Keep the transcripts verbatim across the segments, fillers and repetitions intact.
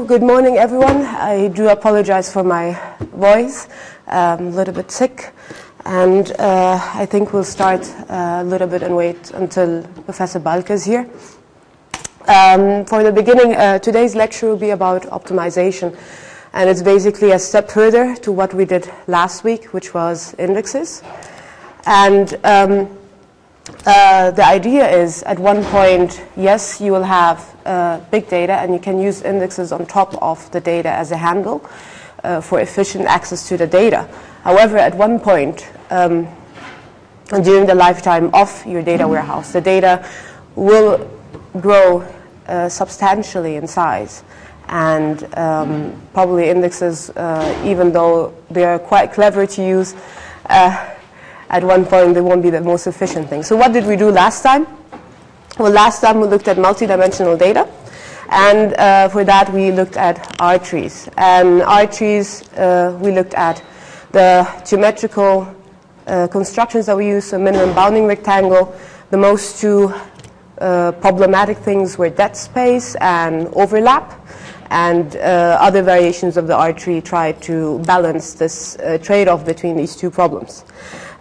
you. Good morning, everyone. I do apologize for my voice. I'm a little bit sick. And uh, I think we'll start a little bit and wait until Professor Balke is here. Um, for the beginning, uh, today's lecture will be about optimization. And it's basically a step further to what we did last week, which was indexes. And um, uh, the idea is, at one point, yes, you will have uh, big data, and you can use indexes on top of the data as a handle uh, for efficient access to the data. However, at one point, um, during the lifetime of your data warehouse, the data will grow uh, substantially in size. And um, probably indexes, uh, even though they are quite clever to use, uh, at one point they won't be the most efficient thing. So what did we do last time? Well, last time we looked at multidimensional data. And uh, for that, we looked at R-trees. And R-trees, uh, we looked at the geometrical uh, constructions that we use, so minimum bounding rectangle. The most two uh, problematic things were dead space and overlap. And uh, other variations of the R-tree try to balance this uh, trade-off between these two problems.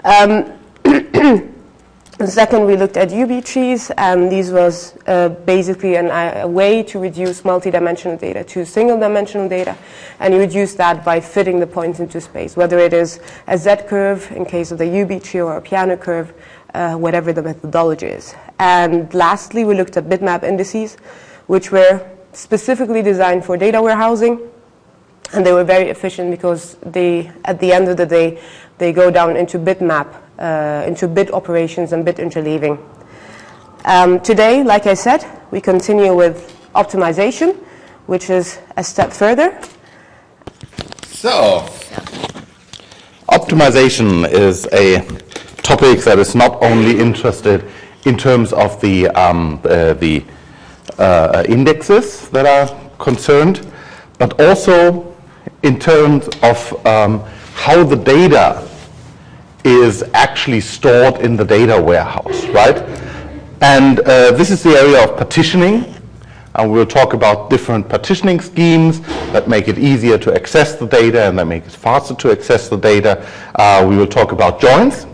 Um, second, we looked at U B trees, and these was uh, basically an, a way to reduce multidimensional data to single-dimensional data, and you reduce that by fitting the points into space, whether it is a Z-curve in case of the U B tree or a piano curve, uh, whatever the methodology is. And lastly, we looked at bitmap indices, which were specifically designed for data warehousing, and they were very efficient because they, at the end of the day, they go down into bitmap, uh, into bit operations and bit interleaving. Um, today, like I said, we continue with optimization, which is a step further. So, optimization is a topic that is not only interested in terms of the um, uh, the Uh, indexes that are concerned, but also in terms of um, how the data is actually stored in the data warehouse, right? And uh, this is the area of partitioning, and we'll talk about different partitioning schemes that make it easier to access the data and that make it faster to access the data. Uh, we will talk about joins,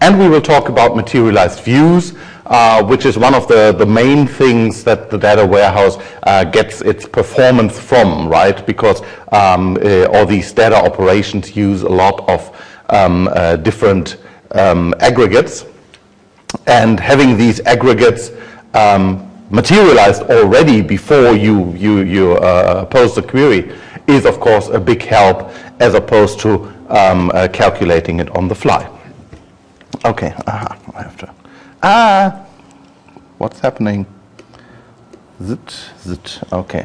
and we will talk about materialized views, Uh, which is one of the, the main things that the data warehouse uh, gets its performance from, right? Because um, uh, all these data operations use a lot of um, uh, different um, aggregates. And having these aggregates um, materialized already before you, you, you uh, post a query is, of course, a big help as opposed to um, uh, calculating it on the fly. Okay, uh-huh. I have to... Ah, what's happening? Zit, zit, okay.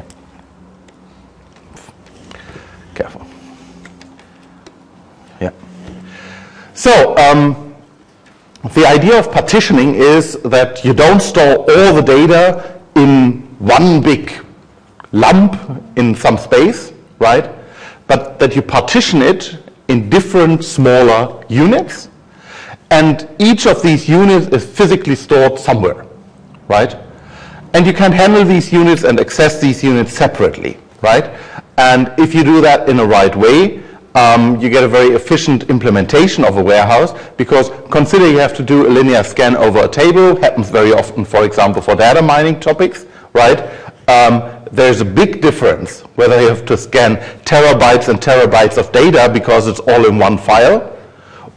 Careful. Yeah. So, um, the idea of partitioning is that you don't store all the data in one big lump in some space, right? But that you partition it in different smaller units. And each of these units is physically stored somewhere, right? And you can handle these units and access these units separately, right? And if you do that in the right way, um, you get a very efficient implementation of a warehouse, because consider you have to do a linear scan over a table, happens very often, for example, for data mining topics, right? Um, there's a big difference whether you have to scan terabytes and terabytes of data because it's all in one file,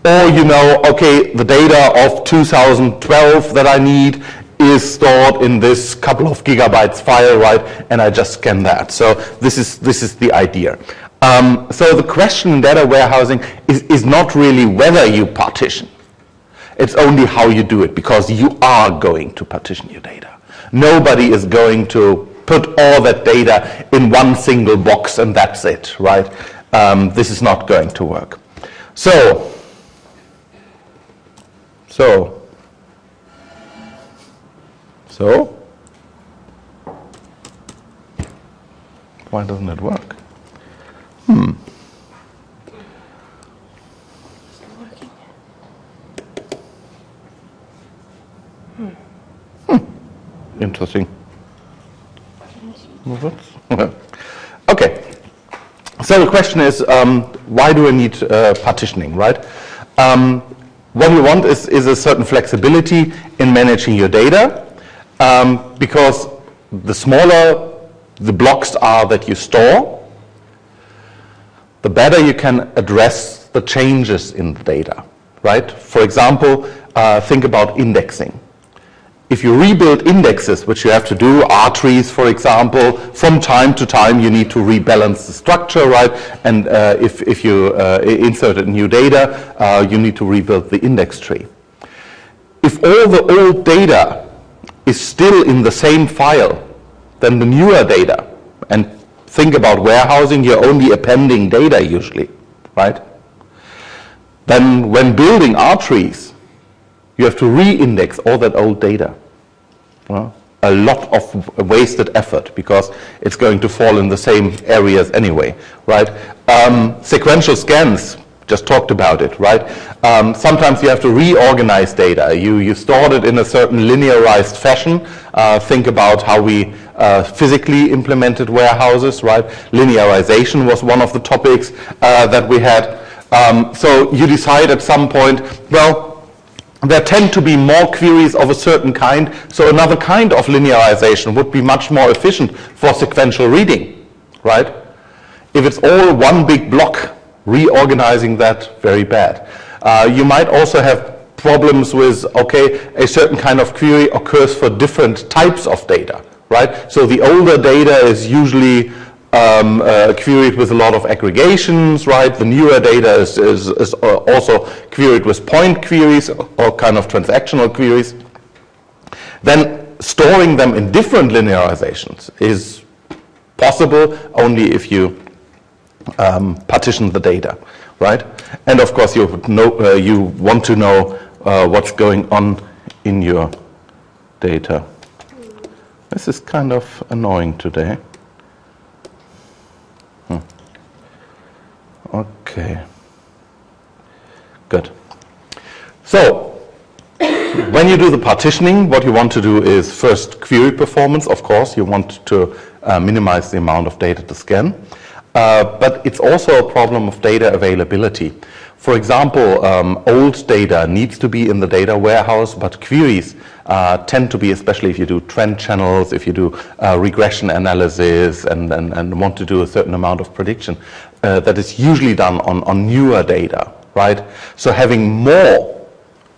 or you know, okay, the data of two thousand twelve that I need is stored in this couple of gigabytes file, right? And I just scan that. So this is this is the idea. Um, so the question in data warehousing is, is not really whether you partition. It's only how you do it, because you are going to partition your data. Nobody is going to put all that data in one single box and that's it, right? Um, this is not going to work. So. So, so, why doesn't it work? Hmm. It's not working. Hmm. Hmm. Interesting. Well, that's, Okay. So the question is, um, why do we need uh, partitioning, right? Um, what we want is, is a certain flexibility in managing your data, um, because the smaller the blocks are that you store, the better you can address the changes in the data, right? For example, uh, think about indexing. If you rebuild indexes, which you have to do, R trees, for example, from time to time you need to rebalance the structure, right? And uh, if, if you uh, inserted new data, uh, you need to rebuild the index tree. If all the old data is still in the same file than the newer data, and think about warehousing, you're only appending data usually, right? Then when building R trees, you have to re-index all that old data. Well, a lot of wasted effort because it's going to fall in the same areas anyway, right? Um, sequential scans, just talked about it, right? Um, sometimes you have to reorganize data. You, you stored it in a certain linearized fashion. Uh, think about how we uh, physically implemented warehouses, right? Linearization was one of the topics uh, that we had. Um, so you decide at some point, well, there tend to be more queries of a certain kind, so another kind of linearization would be much more efficient for sequential reading, right? If it's all one big block, reorganizing that, very bad. Uh, you might also have problems with, okay, a certain kind of query occurs for different types of data, right? So the older data is usually Um, uh, queried with a lot of aggregations, right? The newer data is, is, is also queried with point queries or kind of transactional queries. Then storing them in different linearizations is possible only if you um, partition the data, right? And of course you, know, uh, you want to know uh, what's going on in your data. This is kind of annoying today. Okay, good. So when you do the partitioning, what you want to do is first query performance, of course. You want to uh, minimize the amount of data to scan. Uh, but it's also a problem of data availability. For example, um, old data needs to be in the data warehouse, but queries uh, tend to be, especially if you do trend channels, if you do uh, regression analysis and, and, and want to do a certain amount of prediction, uh, that is usually done on, on newer data, right? So having more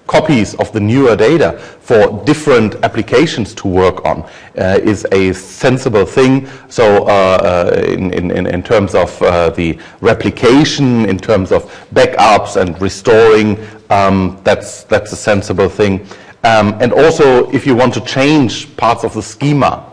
copies of the newer data for different applications to work on uh, is a sensible thing. So uh, uh, in, in, in terms of uh, the replication, in terms of backups and restoring, um, that's, that's a sensible thing. Um, and also if you want to change parts of the schema,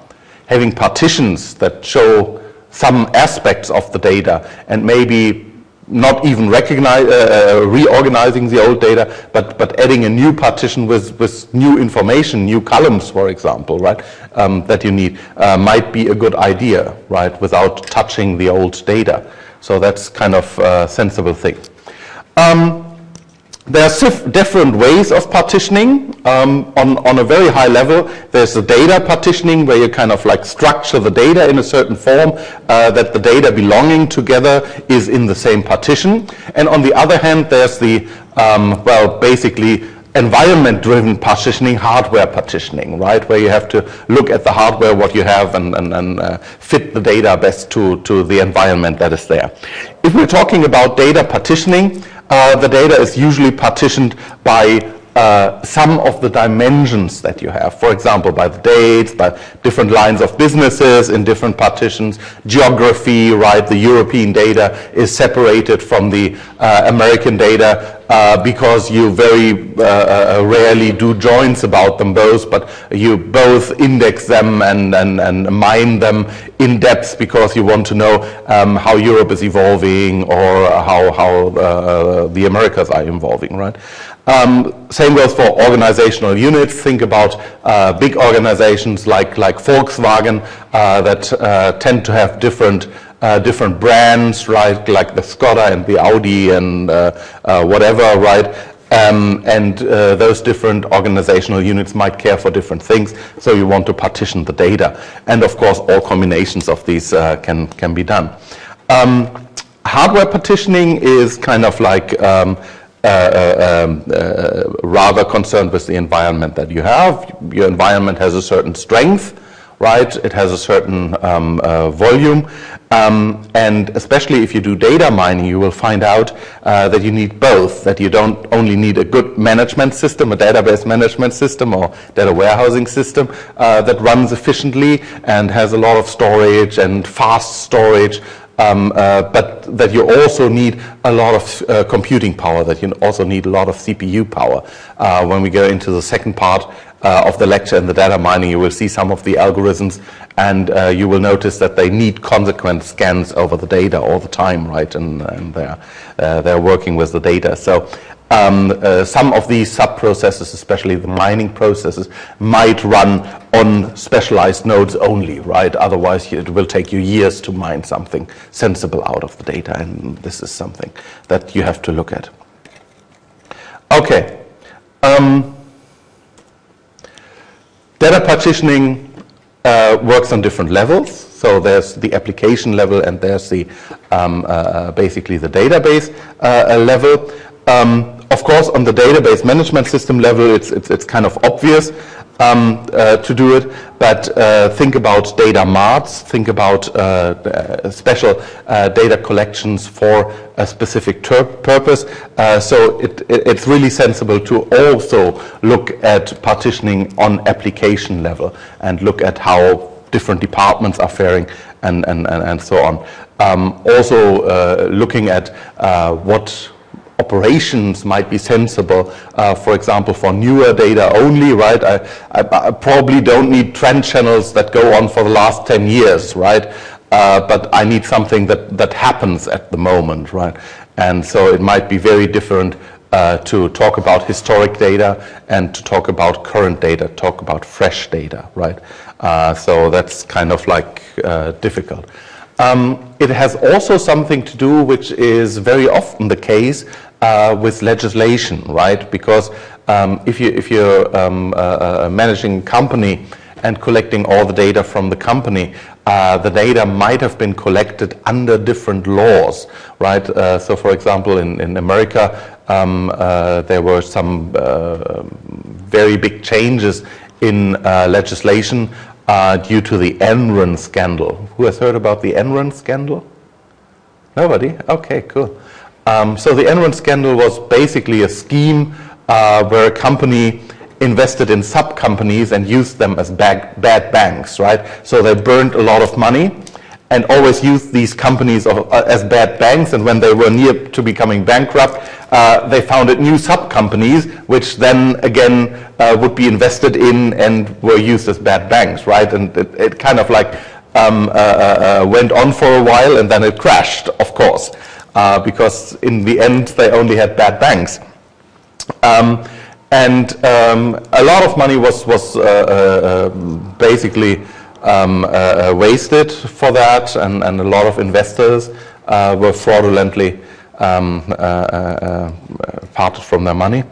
having partitions that show some aspects of the data and maybe not even recognize, uh, reorganizing the old data, but, but adding a new partition with, with new information, new columns, for example, right, um, that you need, uh, might be a good idea, right, without touching the old data. So that's kind of a sensible thing. Um, there are different ways of partitioning. Um, on, on a very high level, there's the data partitioning where you kind of like structure the data in a certain form uh, that the data belonging together is in the same partition. And on the other hand, there's the, um, well, basically environment-driven partitioning, hardware partitioning, right, where you have to look at the hardware, what you have, and, and, and uh, fit the data best to, to the environment that is there. If we're talking about data partitioning, Uh, the data is usually partitioned by uh, some of the dimensions that you have. For example, by the dates, by different lines of businesses in different partitions, geography, right? The European data is separated from the uh, American data uh, because you very uh, uh, rarely do joins about them both, but you both index them and, and, and mine them in depth because you want to know um, how Europe is evolving or how, how uh, the Americas are evolving, right? Um, same goes for organizational units. Think about uh, big organizations like, like Volkswagen uh, that uh, tend to have different, uh, different brands, right? Like the Skoda and the Audi and uh, uh, whatever, right? Um, and uh, those different organizational units might care for different things, so you want to partition the data. And of course, all combinations of these uh, can, can be done. Um, hardware partitioning is kind of like um, uh, uh, uh, uh, rather concerned with the environment that you have. Your environment has a certain strength, right? It has a certain um, uh, volume. Um, and especially if you do data mining, you will find out uh, that you need both, that you don't only need a good management system, a database management system or data warehousing system uh, that runs efficiently and has a lot of storage and fast storage, um, uh, but that you also need a lot of uh, computing power, that you also need a lot of C P U power. Uh, when we go into the second part Uh, of the lecture and the data mining, you will see some of the algorithms, and uh, you will notice that they need consequent scans over the data all the time, right? And, and they're, uh, they're working with the data. So um, uh, some of these sub-processes, especially the mining processes, might run on specialized nodes only, right? Otherwise, it will take you years to mine something sensible out of the data, and this is something that you have to look at. Okay. Um, Data partitioning uh, works on different levels. So there's the application level, and there's the um, uh, basically the database uh, level. Um, of course, on the database management system level, it's it's, it's kind of obvious um, uh, to do it. But uh, think about data marts. Think about uh, uh, special uh, data collections for a specific purpose. Uh, so it, it, it's really sensible to also look at partitioning on application level and look at how different departments are faring and, and, and, and so on. Um, also uh, looking at uh, what operations might be sensible, uh, for example, for newer data only, right? I, I, I probably don't need trend channels that go on for the last ten years, right? Uh, but I need something that, that happens at the moment, right? And so it might be very different uh, to talk about historic data and to talk about current data, talk about fresh data, right? Uh, so that's kind of like uh, difficult. Um, it has also something to do, which is very often the case, uh, with legislation, right? Because um, if you, if you're um, uh, managing a company and collecting all the data from the company, Uh, the data might have been collected under different laws, right? Uh, so, for example, in, in America, um, uh, there were some uh, very big changes in uh, legislation uh, due to the Enron scandal. Who has heard about the Enron scandal? Nobody? Okay, cool. Um, so the Enron scandal was basically a scheme uh, where a company invested in sub-companies and used them as bad, bad banks, right? So they burned a lot of money and always used these companies of, uh, as bad banks, and when they were near to becoming bankrupt, uh, they founded new sub-companies, which then again uh, would be invested in and were used as bad banks, right? And it, it kind of like um, uh, uh, went on for a while, and then it crashed, of course, uh, because in the end they only had bad banks. Um, And um, a lot of money was, was uh, uh, basically um, uh, wasted for that, and, and a lot of investors uh, were fraudulently um, uh, uh, uh, parted from their money.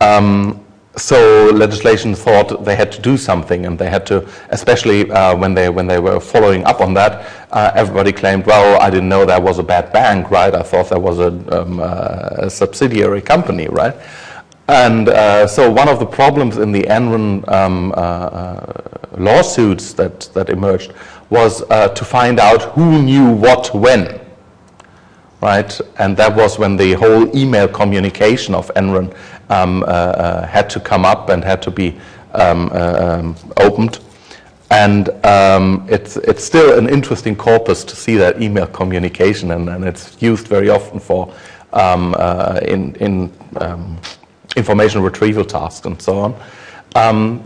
Um, so legislation thought they had to do something, and they had to, especially uh, when they when they were following up on that, uh, everybody claimed, well, I didn't know that was a bad bank, right? I thought that was a, um, a subsidiary company, right? And uh, so one of the problems in the Enron um, uh, lawsuits that, that emerged was uh, to find out who knew what when, right? And that was when the whole email communication of Enron um, uh, uh, had to come up and had to be um, uh, um, opened. And um, it's, it's still an interesting corpus to see that email communication, and, and it's used very often for um, uh, in... in um, information retrieval tasks and so on, um,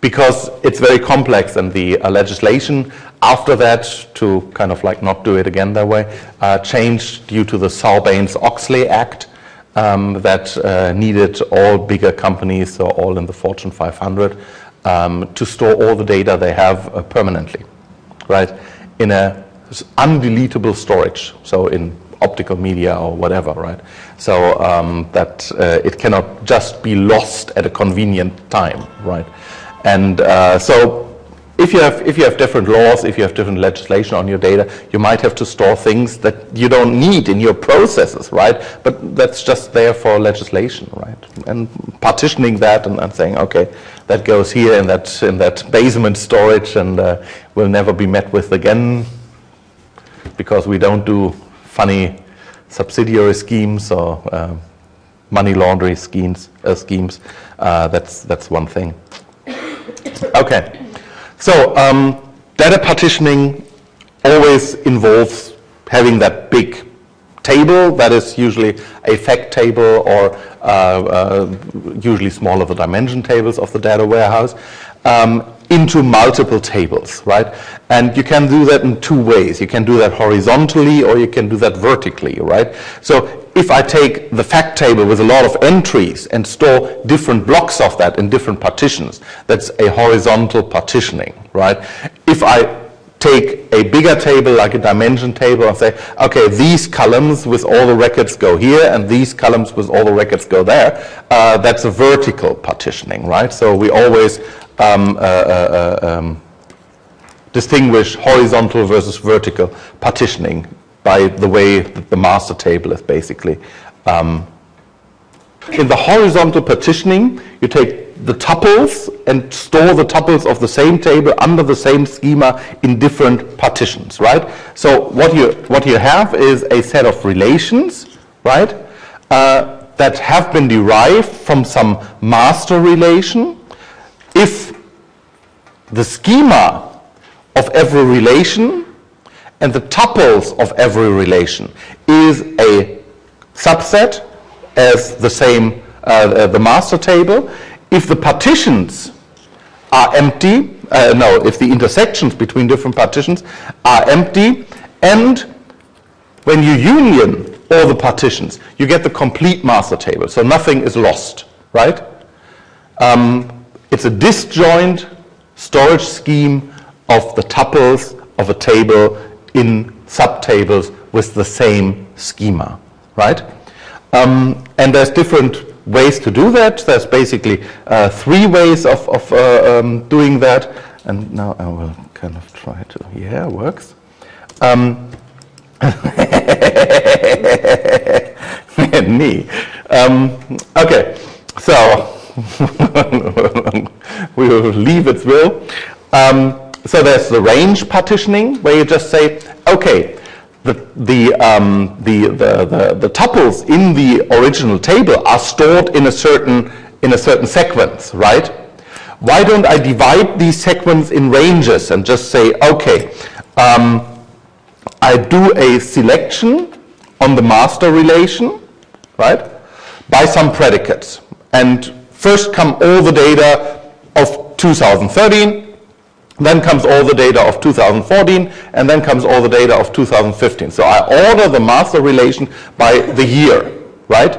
because it's very complex, and the uh, legislation after that, to kind of like not do it again that way, uh, changed due to the Sarbanes-Oxley Act um, that uh, needed all bigger companies, so all in the Fortune five hundred, um, to store all the data they have uh, permanently, right, in a undeletable storage, so in optical media or whatever, right? So um, that uh, it cannot just be lost at a convenient time, right? And uh, so if you have if you have different laws, if you have different legislation on your data, you might have to store things that you don't need in your processes, right? But that's just there for legislation, right? And partitioning that and, and saying, okay, that goes here in that in that basement storage and uh, will never be met with again because we don't do funny subsidiary schemes or uh, money laundering schemes. Uh, schemes. Uh, that's that's one thing. Okay. So um, data partitioning always involves having that big table that is usually a fact table or uh, uh, usually smaller the dimension tables of the data warehouse um, into multiple tables, right? And you can do that in two ways. You can do that horizontally or you can do that vertically, right? So if I take the fact table with a lot of entries and store different blocks of that in different partitions, that's a horizontal partitioning, right? If I take a bigger table like a dimension table and say, okay, these columns with all the records go here and these columns with all the records go there, uh, that's a vertical partitioning, right? So we always um, uh, uh, uh, um, distinguish horizontal versus vertical partitioning by the way that the master table is basically. Um, in the horizontal partitioning, you take the tuples and store the tuples of the same table under the same schema in different partitions, right? So what you, what you have is a set of relations, right, uh, that have been derived from some master relation. If the schema of every relation and the tuples of every relation is a subset as the same, uh, the master table. If the partitions are empty, uh, no, if the intersections between different partitions are empty, and when you union all the partitions, you get the complete master table, so nothing is lost, right? Um, it's a disjoint storage scheme of the tuples of a table in subtables with the same schema, right? Um, and there's different ways to do that. There's basically uh, three ways of, of uh, um, doing that. And now I will kind of try to, yeah, it works. Um, me. Um, okay, so we will leave its will. Um, So there's the range partitioning, where you just say, okay, the the um, the, the the the tuples in the original table are stored in a certain in a certain sequence, right? Why don't I divide these sequences in ranges and just say, okay, um, I do a selection on the master relation, right, by some predicates, and first come all the data of two thousand thirteen. Then comes all the data of two thousand fourteen, and then comes all the data of two thousand fifteen. So I order the master relation by the year, right?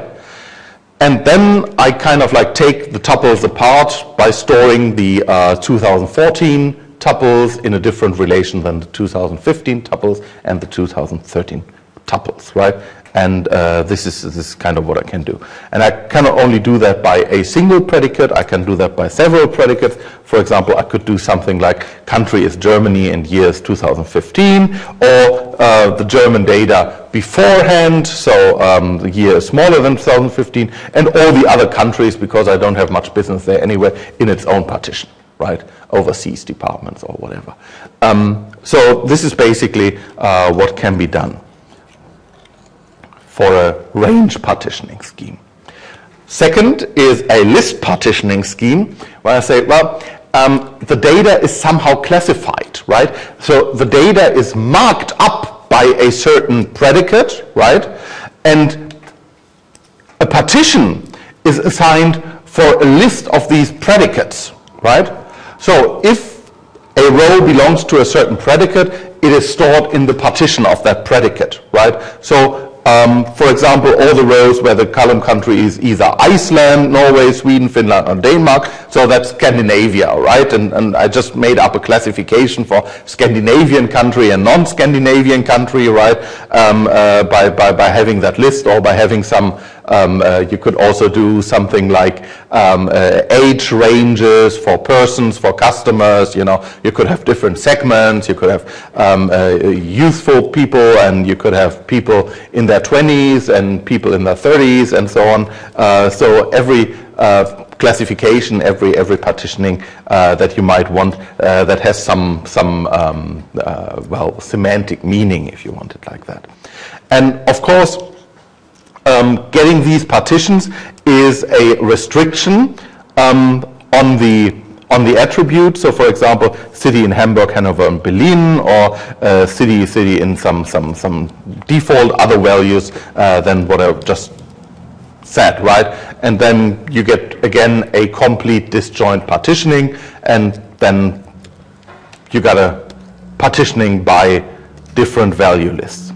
And then I kind of like take the tuples apart by storing the uh, two thousand fourteen tuples in a different relation than the two thousand fifteen tuples and the two thousand thirteen tuples, right? And uh, this is this is kind of what I can do. And I cannot only do that by a single predicate, I can do that by several predicates. For example, I could do something like country is Germany and year is two thousand fifteen, or uh, the German data beforehand, so um, the year is smaller than two thousand fifteen, and all the other countries, because I don't have much business there anyway, in its own partition, right? Overseas departments or whatever. Um, so this is basically uh, what can be done for a range partitioning scheme. Second is a list partitioning scheme, where I say, well, um, the data is somehow classified, right? So the data is marked up by a certain predicate, right? And a partition is assigned for a list of these predicates, right? So if a row belongs to a certain predicate, it is stored in the partition of that predicate, right? So Um, for example, all the rows where the column country is either Iceland, Norway, Sweden, Finland, or Denmark. So that's Scandinavia, right? And, and I just made up a classification for Scandinavian country and non-Scandinavian country, right? Um, uh, by, by, by having that list, or by having some, um, uh, you could also do something like um, uh, age ranges for persons, for customers, you know. You could have different segments, you could have um, uh, youthful people, and you could have people in their twenties and people in their thirties and so on. Uh, so every uh, classification, every every partitioning uh, that you might want uh, that has some some um, uh, well, semantic meaning, if you want it like that. And of course, um, getting these partitions is a restriction um, on the on the attribute. So for example, city in Hamburg, Hanover, and Berlin, or uh, city city in some some some default other values uh, than what I've just said, right? And then you get again a complete disjoint partitioning, and then you got a partitioning by different value lists.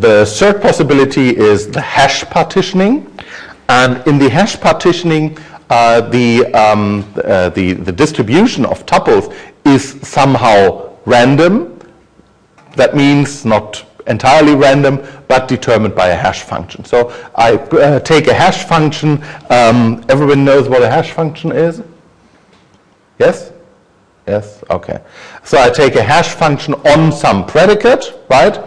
The third possibility is the hash partitioning, and in the hash partitioning, Uh, the, um, uh, the, the distribution of tuples is somehow random. That means not entirely random, but determined by a hash function. So I uh, take a hash function. Um, everyone knows what a hash function is? Yes? Yes? Okay. So I take a hash function on some predicate, right?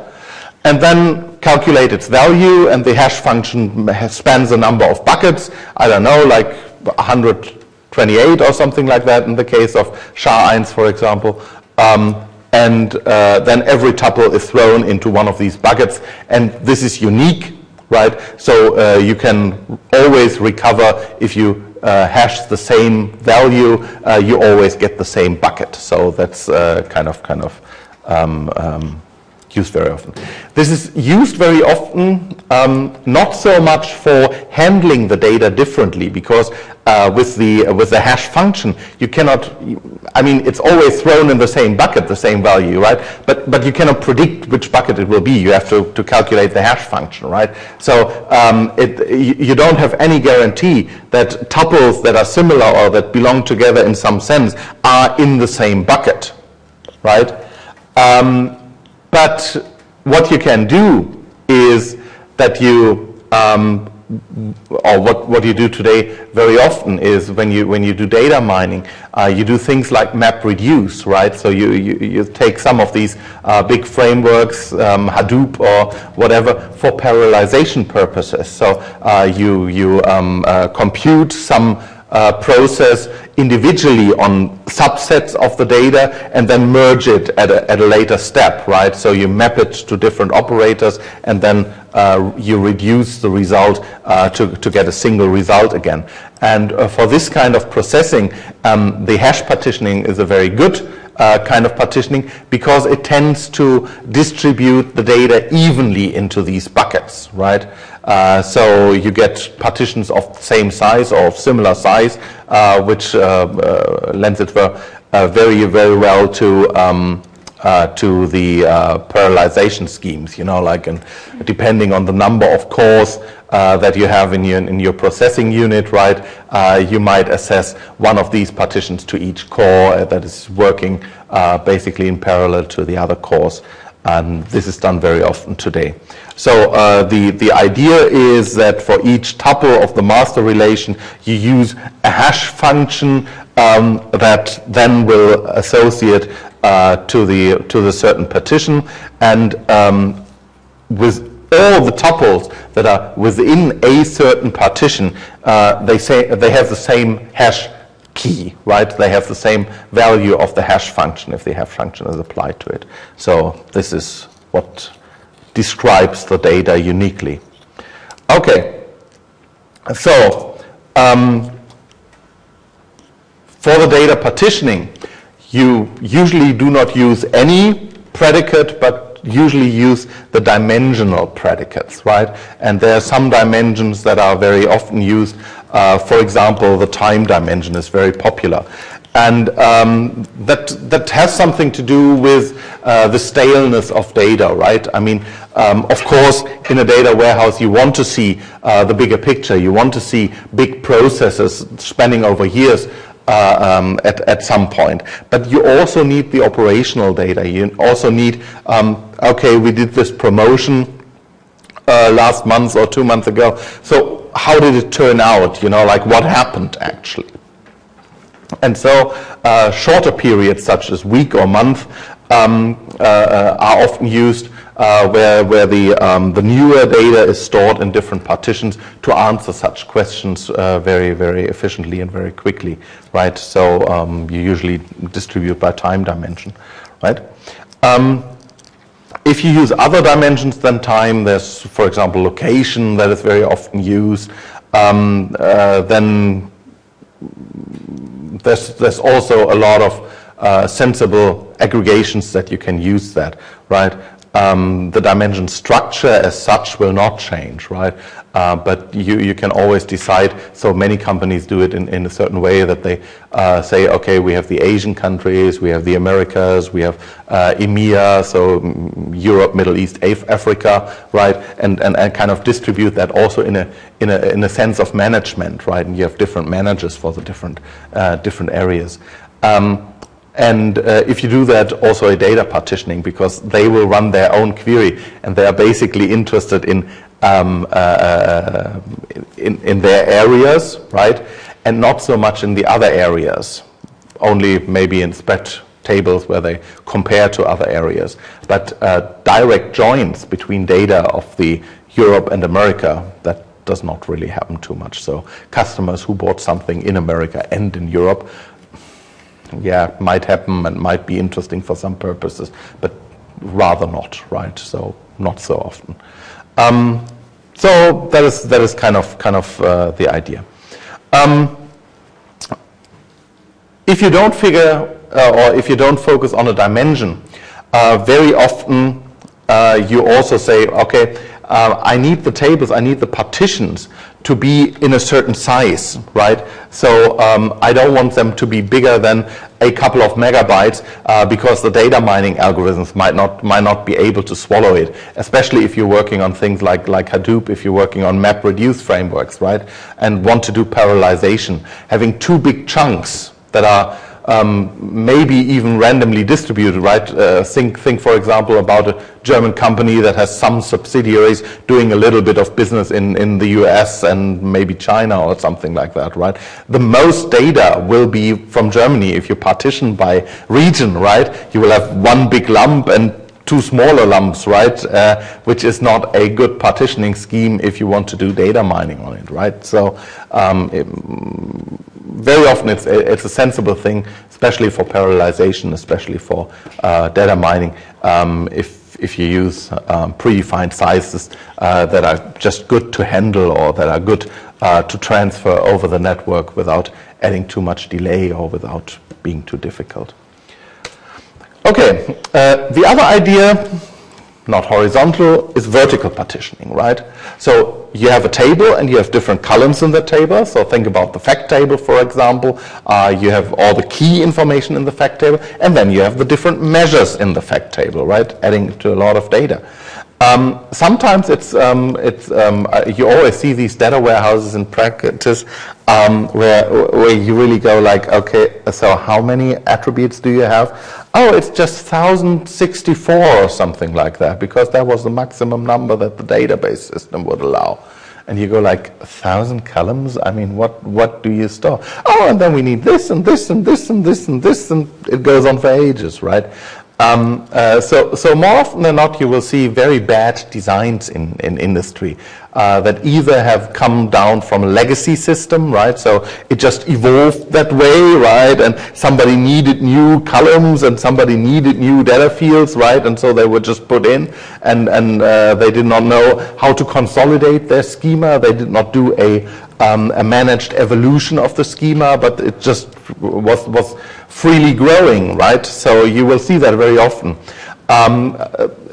And then calculate its value, and the hash function spans a number of buckets. I don't know, like one hundred twenty-eight or something like that in the case of S H A one, for example. Um, and uh, then every tuple is thrown into one of these buckets, and this is unique, right? So uh, you can always recover if you uh, hash the same value. Uh, you always get the same bucket. So that's uh, kind of kind of um, um, used very often. This is used very often, um, not so much for handling the data differently, because uh, with the uh, with the hash function, you cannot. I mean, it's always thrown in the same bucket, the same value, right? But but you cannot predict which bucket it will be. You have to to calculate the hash function, right? So um, it you don't have any guarantee that tuples that are similar or that belong together in some sense are in the same bucket, right? Um, But what you can do is that you, um, or what, what you do today very often is when you when you do data mining, uh, you do things like MapReduce, right? So you, you, you take some of these uh, big frameworks, um, Hadoop or whatever, for parallelization purposes. So uh, you, you um, uh, compute some Uh, process individually on subsets of the data, and then merge it at a, at a later step, right? So you map it to different operators, and then uh, you reduce the result uh, to, to get a single result again. And uh, for this kind of processing, um, the hash partitioning is a very good Uh, kind of partitioning, because it tends to distribute the data evenly into these buckets, right? Uh, so you get partitions of the same size or of similar size, uh, which uh, uh, lends it well, uh, very, very well to um, uh, to the uh, parallelization schemes, you know, like in, depending on the number of cores Uh, that you have in your, in your processing unit, right? Uh, you might assess one of these partitions to each core that is working uh, basically in parallel to the other cores. And this is done very often today. So uh, the, the idea is that for each tuple of the master relation, you use a hash function um, that then will associate uh, to the to the certain partition, and um, with all the tuples that are within a certain partition, uh, they say they have the same hash key, right? They have the same value of the hash function if the hash function is applied to it. So this is what describes the data uniquely. Okay. So um, for the data partitioning, you usually do not use any predicate, but usually use the dimensional predicates, right? And there are some dimensions that are very often used. Uh, for example, the time dimension is very popular. And um, that, that has something to do with uh, the staleness of data, right? I mean, um, of course, in a data warehouse, you want to see uh, the bigger picture. You want to see big processes spanning over years uh, um, at, at some point. But you also need the operational data. You also need, um, okay, we did this promotion uh, last month or two months ago. So how did it turn out? You know, like what happened actually? And so uh, shorter periods such as week or month um, uh, are often used uh, where, where the, um, the newer data is stored in different partitions to answer such questions uh, very, very efficiently and very quickly, right? So um, you usually distribute by time dimension, right? Um, if you use other dimensions than time, there's, for example, location that is very often used, um, uh, then There's, there's also a lot of uh, sensible aggregations that you can use that, right? Um, the dimension structure as such will not change, right? Uh, but you, you can always decide, so many companies do it in, in a certain way that they uh, say, okay, we have the Asian countries, we have the Americas, we have uh, EMEA, so Europe, Middle East, Af Africa, right? And, and, and kind of distribute that also in a, in, a, in a sense of management, right? And you have different managers for the different, uh, different areas. Um, And uh, if you do that, also a data partitioning, because they will run their own query, and they are basically interested in um, uh, in, in their areas, right, and not so much in the other areas. Only maybe in spread tables where they compare to other areas, but uh, direct joins between data of the Europe and America, that does not really happen too much. So customers who bought something in America and in Europe, yeah, it might happen and might be interesting for some purposes, but rather not, right? So not so often. Um, so that is that is kind of kind of uh, the idea. Um, if you don't figure uh, or if you don't focus on a dimension, uh, very often uh, you also say, okay, uh, I need the tables, I need the partitions to be in a certain size, right? So um, I don't want them to be bigger than a couple of megabytes uh, because the data mining algorithms might not might not be able to swallow it, especially if you're working on things like, like Hadoop, if you're working on MapReduce frameworks, right? And want to do parallelization. Having two big chunks that are Um, maybe even randomly distributed, right? Uh, think, think, for example, about a German company that has some subsidiaries doing a little bit of business in, in the U S and maybe China or something like that, right? The most data will be from Germany if you partition by region, right? You will have one big lump and two smaller lumps, right? Uh, which is not a good partitioning scheme if you want to do data mining on it, right? So um, it, very often it's a, it's a sensible thing, especially for parallelization, especially for uh, data mining, um, if if you use um, predefined sizes uh, that are just good to handle or that are good uh, to transfer over the network without adding too much delay or without being too difficult. Okay, uh, the other idea, not horizontal, is vertical partitioning, right? So you have a table and you have different columns in the table. So think about the fact table, for example. Uh, you have all the key information in the fact table, and then you have the different measures in the fact table, right? Adding to a lot of data. Um, sometimes it's, um, it's um, uh, you always see these data warehouses in practice um, where, where you really go like, okay, so how many attributes do you have? Oh, it's just one thousand sixty-four or something like that, because that was the maximum number that the database system would allow. And you go like, a thousand columns? I mean, what, what do you store? Oh, and then we need this and this and this and this and this, and it goes on for ages, right? Um, uh, so, so more often than not, you will see very bad designs in, in industry uh, that either have come down from a legacy system, right? So it just evolved that way, right? And somebody needed new columns and somebody needed new data fields, right? And so they were just put in, and, and uh, they did not know how to consolidate their schema. They did not do a, um, a managed evolution of the schema, but it just was, was freely growing, right? So you will see that very often. Um,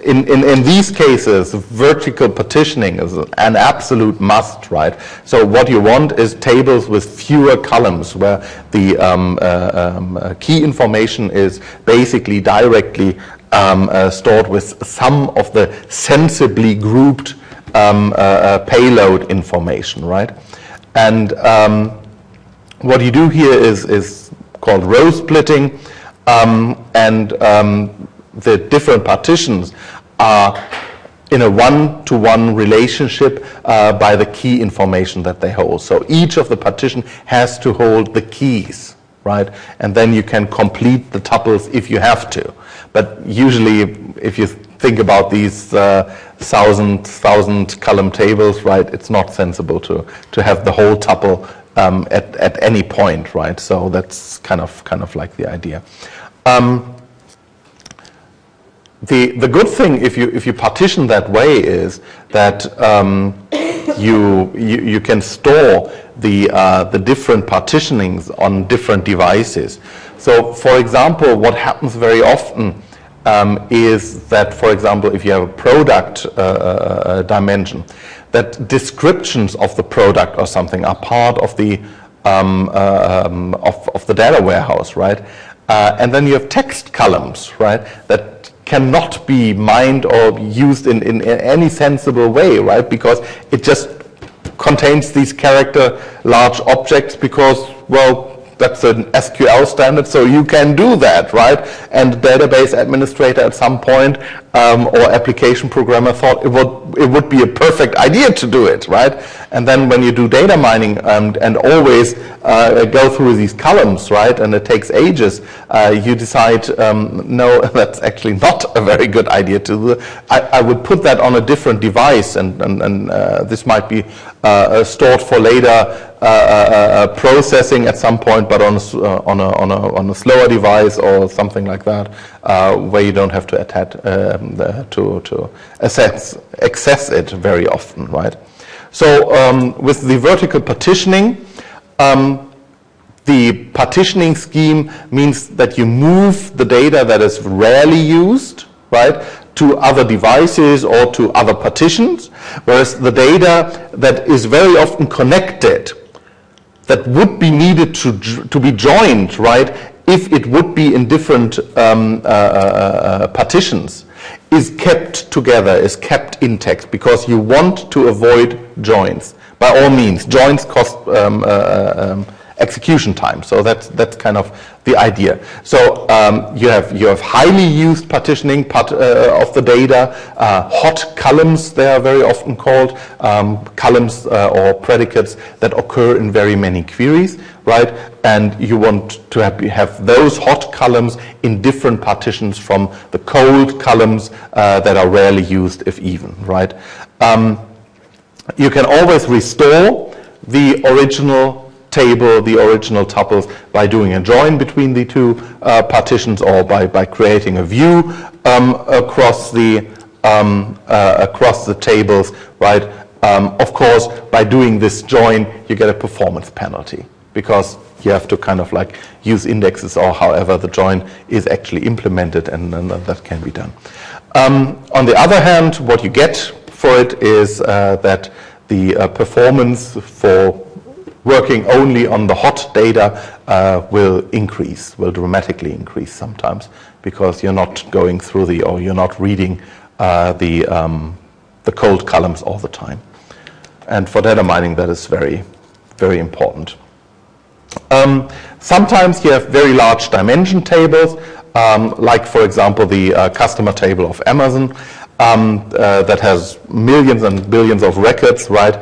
in, in, in these cases, vertical partitioning is an absolute must, right? So what you want is tables with fewer columns where the um, uh, um, uh, key information is basically directly um, uh, stored with some of the sensibly grouped um, uh, uh, payload information, right? And um, what you do here is, is called row splitting, um, and um, the different partitions are in a one-to-one relationship uh, by the key information that they hold. So each of the partition has to hold the keys, right? And then you can complete the tuples if you have to. But usually, if you think about these uh, thousand, thousand column tables, right, it's not sensible to, to have the whole tuple um, at, at any point, right? So that's kind of, kind of like the idea. Um, The, the good thing if you, if you partition that way is that um, you, you, you can store the, uh, the different partitionings on different devices. So, for example, what happens very often um, is that, for example, if you have a product uh, uh, dimension, that descriptions of the product or something are part of the, um, uh, um, of, of the data warehouse, right? Uh, and then you have text columns, right, that cannot be mined or used in, in, in any sensible way, right? Because it just contains these character large objects because, well, that's an S Q L standard, so you can do that, right? And database administrator at some point um, or application programmer thought it would, it would be a perfect idea to do it, right? And then when you do data mining and, and always uh, go through these columns, right, and it takes ages, uh, you decide, um, no, that's actually not a very good idea to do. I, I would put that on a different device, and, and, and uh, this might be uh, stored for later Uh, uh, uh, processing at some point, but on a, uh, on, a, on, a, on a slower device or something like that, uh, where you don't have to attach um, the, to to access access it very often, right? So um, with the vertical partitioning, um, the partitioning scheme means that you move the data that is rarely used, right, to other devices or to other partitions, whereas the data that is very often connected, that would be needed to, to be joined, right, if it would be in different um, uh, uh, partitions, is kept together, is kept intact, because you want to avoid joins. By all means, joins cost um, uh, um, execution time, so that's, that's kind of the idea. So um, you have you have highly used partitioning part, uh, of the data, uh, hot columns they are very often called, um, columns uh, or predicates that occur in very many queries, right? And you want to have, have those hot columns in different partitions from the cold columns uh, that are rarely used, if even, right? Um, you can always restore the original table, the original tuples, by doing a join between the two uh, partitions, or by, by creating a view um, across the um, uh, across the tables, right? Um, of course, by doing this join, you get a performance penalty, because you have to kind of like use indexes or however the join is actually implemented, and, and that can be done. Um, on the other hand, what you get for it is uh, that the uh, performance for working only on the hot data uh, will increase, will dramatically increase sometimes, because you're not going through the, or you're not reading uh, the, um, the cold columns all the time. And for data mining, that is very, very important. Um, sometimes you have very large dimension tables, um, like, for example, the uh, customer table of Amazon um, uh, that has millions and billions of records, right?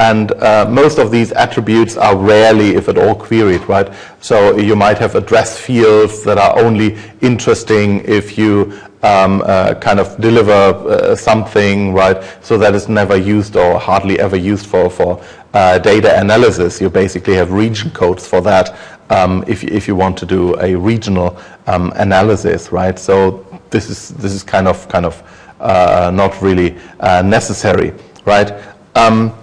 And uh, most of these attributes are rarely, if at all, queried, right? So you might have address fields that are only interesting if you um, uh, kind of deliver uh, something, right? So that is never used or hardly ever used for, for uh, data analysis. You basically have region codes for that um, if, if you want to do a regional um, analysis, right? So this is, this is kind of, kind of uh, not really uh, necessary, right? Um,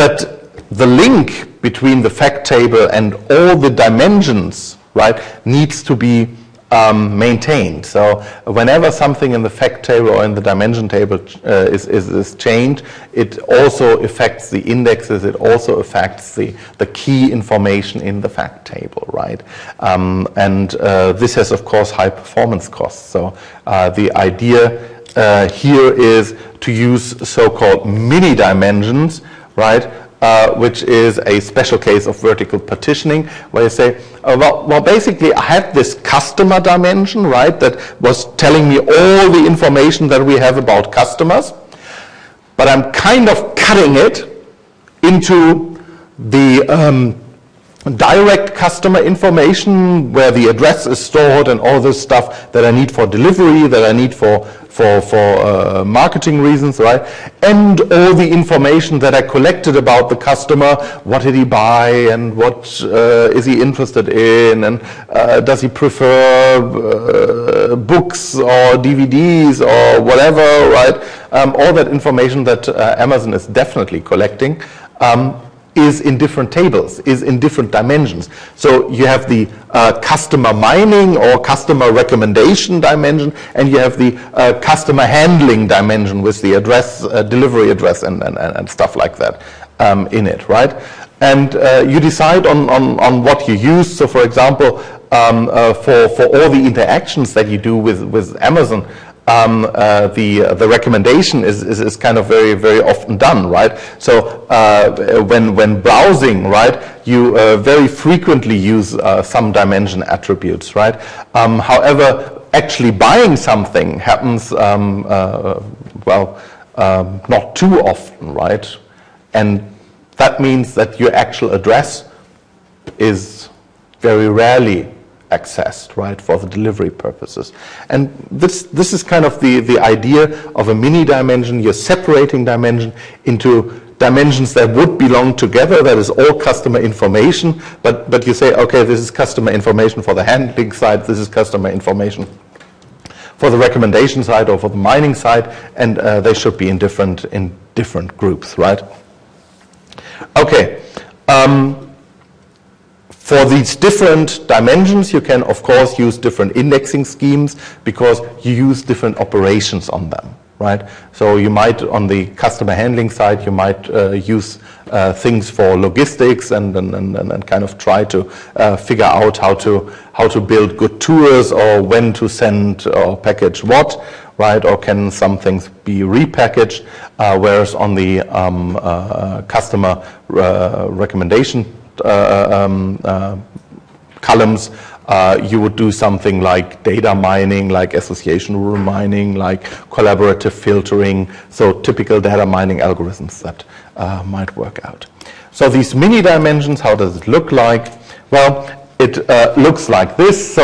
But the link between the fact table and all the dimensions, right, needs to be um, maintained. So whenever something in the fact table or in the dimension table uh, is, is, is changed, it also affects the indexes, it also affects the, the key information in the fact table, right? Um, and uh, this has, of course, high performance costs. So uh, the idea Uh, here is to use so-called mini dimensions, right, uh, which is a special case of vertical partitioning, where you say, uh, well, well, basically I had this customer dimension, right, that was telling me all the information that we have about customers, but I'm kind of cutting it into the um, direct customer information where the address is stored and all this stuff that I need for delivery, that I need for for, for uh, marketing reasons, right? And all the information that I collected about the customer, what did he buy and what uh, is he interested in, and uh, does he prefer uh, books or D V Ds or whatever, right? Um, all that information that uh, Amazon is definitely collecting um, is in different tables, is in different dimensions. So you have the uh, customer mining or customer recommendation dimension, and you have the uh, customer handling dimension with the address, uh, delivery address and, and, and stuff like that um, in it, right? And uh, you decide on, on, on what you use. So for example, um, uh, for, for all the interactions that you do with, with Amazon, Um, uh, the uh, the recommendation is, is is kind of very very often done, right? So uh, when when browsing, right, you uh, very frequently use uh, some dimension attributes, right? Um, however, actually buying something happens um, uh, well um, not too often, right? And that means that your actual address is very rarely accessed, right, for the delivery purposes. And this this is kind of the, the idea of a mini dimension. You're separating dimension into dimensions that would belong together, that is all customer information, but, but you say, okay, this is customer information for the handling side, this is customer information for the recommendation side or for the mining side, and uh, they should be in different, in different groups, right? Okay. Um, For these different dimensions, you can, of course, use different indexing schemes because you use different operations on them, right? So you might, on the customer handling side, you might uh, use uh, things for logistics and, and, and, and kind of try to uh, figure out how to, how to build good tours or when to send or package what, right? Or can some things be repackaged, uh, whereas on the um, uh, customer uh, recommendation Uh, um, uh, columns, uh, you would do something like data mining, like association rule mining, like collaborative filtering, so typical data mining algorithms that uh, might work out. So these mini dimensions, how does it look like? Well, it uh, looks like this. So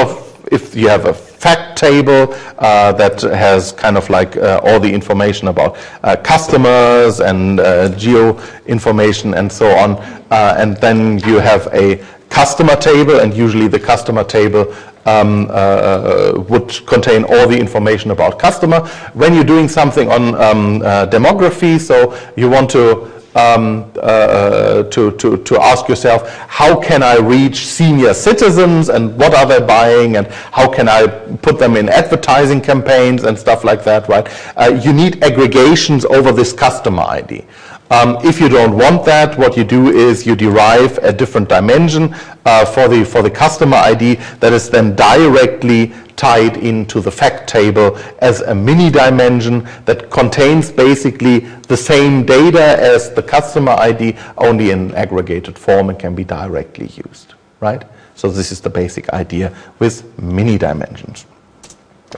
if you have a fact table uh, that has kind of like uh, all the information about uh, customers and uh, geo information and so on, uh, and then you have a customer table, and usually the customer table um, uh, would contain all the information about customer. When you're doing something on um, uh, demography, so you want to Um, uh, to, to, to ask yourself, how can I reach senior citizens and what are they buying and how can I put them in advertising campaigns and stuff like that, right? Uh, you need aggregations over this customer I D. Um, if you don't want that, what you do is you derive a different dimension uh, for the for the customer I D that is then directly tied into the fact table as a mini dimension that contains basically the same data as the customer I D, only in aggregated form and can be directly used, right? So this is the basic idea with mini dimensions.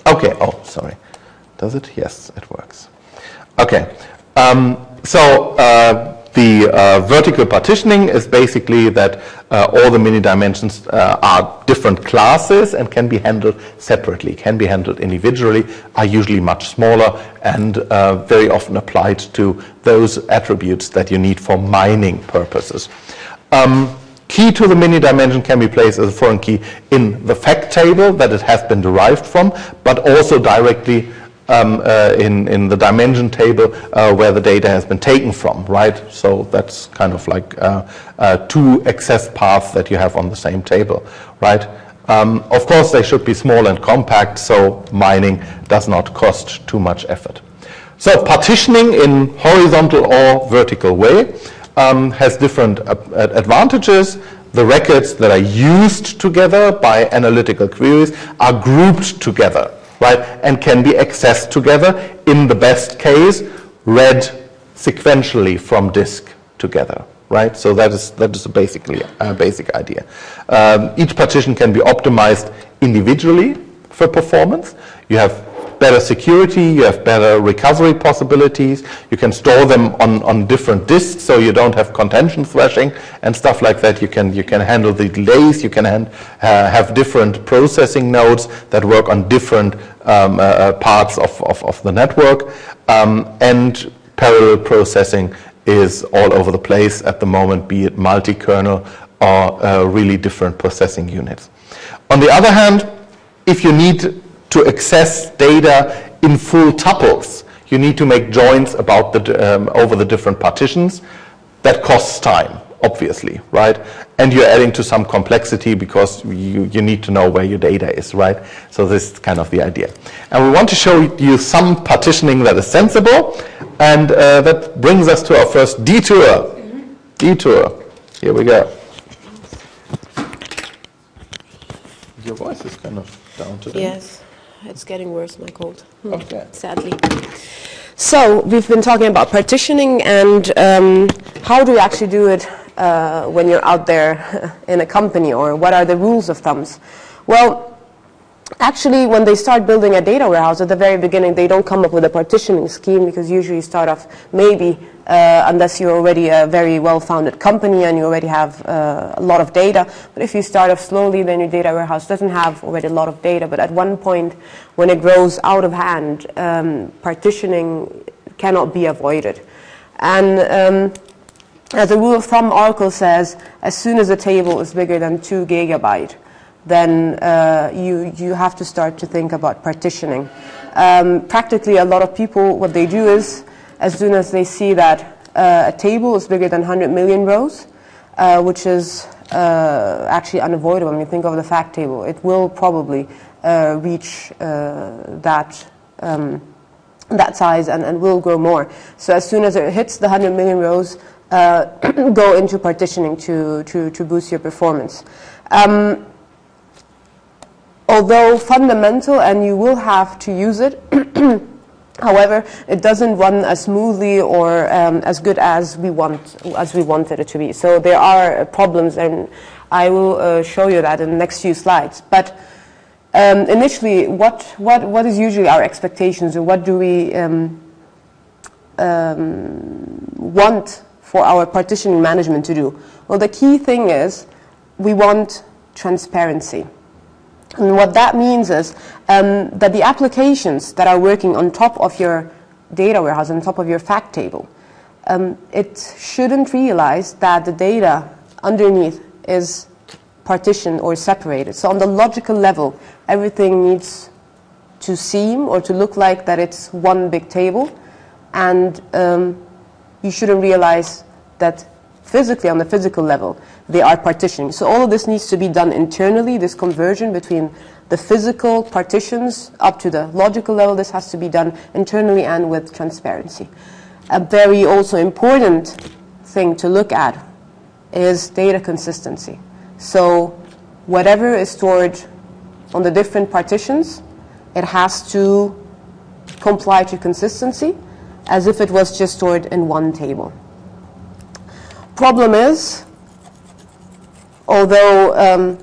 Okay, oh, sorry. Does it? Yes, it works. Okay. Um, So uh, the uh, vertical partitioning is basically that uh, all the mini dimensions uh, are different classes and can be handled separately, can be handled individually, are usually much smaller and uh, very often applied to those attributes that you need for mining purposes. Um, Key to the mini dimension can be placed as a foreign key in the fact table that it has been derived from, but also directly Um, uh, in, in the dimension table uh, where the data has been taken from, right? So that's kind of like uh, uh, two access paths that you have on the same table, right? Um, of course, they should be small and compact, so mining does not cost too much effort. So partitioning in horizontal or vertical way um, has different uh, advantages. The records that are used together by analytical queries are grouped together, right, and can be accessed together, in the best case, read sequentially from disk together. Right, so that is that is basically a basic idea. Um, each partition can be optimized individually for performance. You have better security, you have better recovery possibilities. You can store them on on different disks, so you don't have contention thrashing and stuff like that. You can you can handle the delays. You can hand, uh, have different processing nodes that work on different um, uh, parts of, of of the network, um, and parallel processing is all over the place at the moment, be it multi-kernel or uh, really different processing units. On the other hand, if you need to access data in full tuples, you need to make joins about the, um, over the different partitions. That costs time, obviously, right? And you're adding to some complexity because you, you need to know where your data is, right? So this is kind of the idea. And we want to show you some partitioning that is sensible. And uh, that brings us to our first detour. Detour. Here we go. Your voice is kind of down today. Yes, it's getting worse, my cold. Okay. Sadly. So we've been talking about partitioning and um, how do you actually do it uh, when you're out there in a company, or what are the rules of thumbs? Well, actually, when they start building a data warehouse at the very beginning, they don't come up with a partitioning scheme, because usually you start off maybe, uh, unless you're already a very well-founded company and you already have uh, a lot of data. But if you start off slowly, then your data warehouse doesn't have already a lot of data. But at one point, when it grows out of hand, um, partitioning cannot be avoided. And um, as a rule of thumb, Oracle says, as soon as a table is bigger than two gigabyte, then uh, you, you have to start to think about partitioning. Um, practically, a lot of people, what they do is, as soon as they see that uh, a table is bigger than one hundred million rows, uh, which is uh, actually unavoidable. When you think of the fact table, it will probably uh, reach uh, that, um, that size and, and will grow more. So as soon as it hits the one hundred million rows, uh, go into partitioning to, to, to boost your performance. Um, although fundamental, and you will have to use it, however, it doesn't run as smoothly or um, as good as we want, as we wanted it to be. So there are problems, and I will uh, show you that in the next few slides. But um, initially, what, what, what is usually our expectations, or what do we um, um, want for our partitioning management to do? Well, the key thing is we want transparency. And what that means is um, that the applications that are working on top of your data warehouse, on top of your fact table, um, it shouldn't realize that the data underneath is partitioned or separated. So on the logical level, everything needs to seem or to look like that it's one big table, and um, you shouldn't realize that physically, on the physical level, they are partitioning. So all of this needs to be done internally, this conversion between the physical partitions up to the logical level. This has to be done internally and with transparency. A very also important thing to look at is data consistency. So whatever is stored on the different partitions, it has to comply to consistency as if it was just stored in one table. Problem is, although um,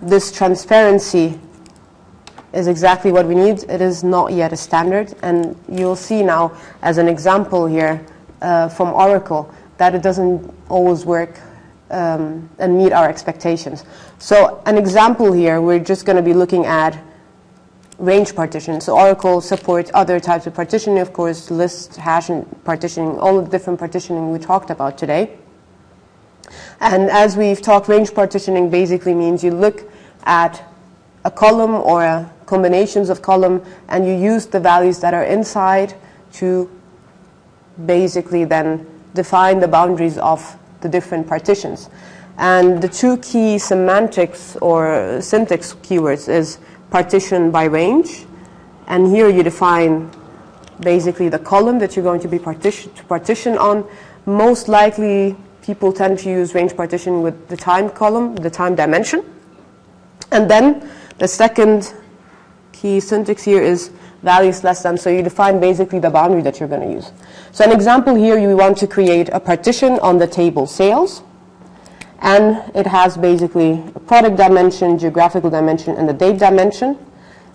this transparency is exactly what we need, it is not yet a standard. And you'll see now, as an example here uh, from Oracle, that it doesn't always work um, and meet our expectations. So an example here, we're just going to be looking at range partition. So Oracle supports other types of partitioning, of course, list, hash, and partitioning, all of the different partitioning we talked about today. And as we've talked, range partitioning basically means you look at a column or a combinations of column, and you use the values that are inside to basically then define the boundaries of the different partitions. And the two key semantics or syntax keywords is partition by range. And here you define basically the column that you're going to be partition to partition on. Most likely, people tend to use range partition with the time column, the time dimension. And then the second key syntax here is values less than. So you define basically the boundary that you're going to use. So an example here, you want to create a partition on the table sales. And it has basically a product dimension, geographical dimension, and the date dimension.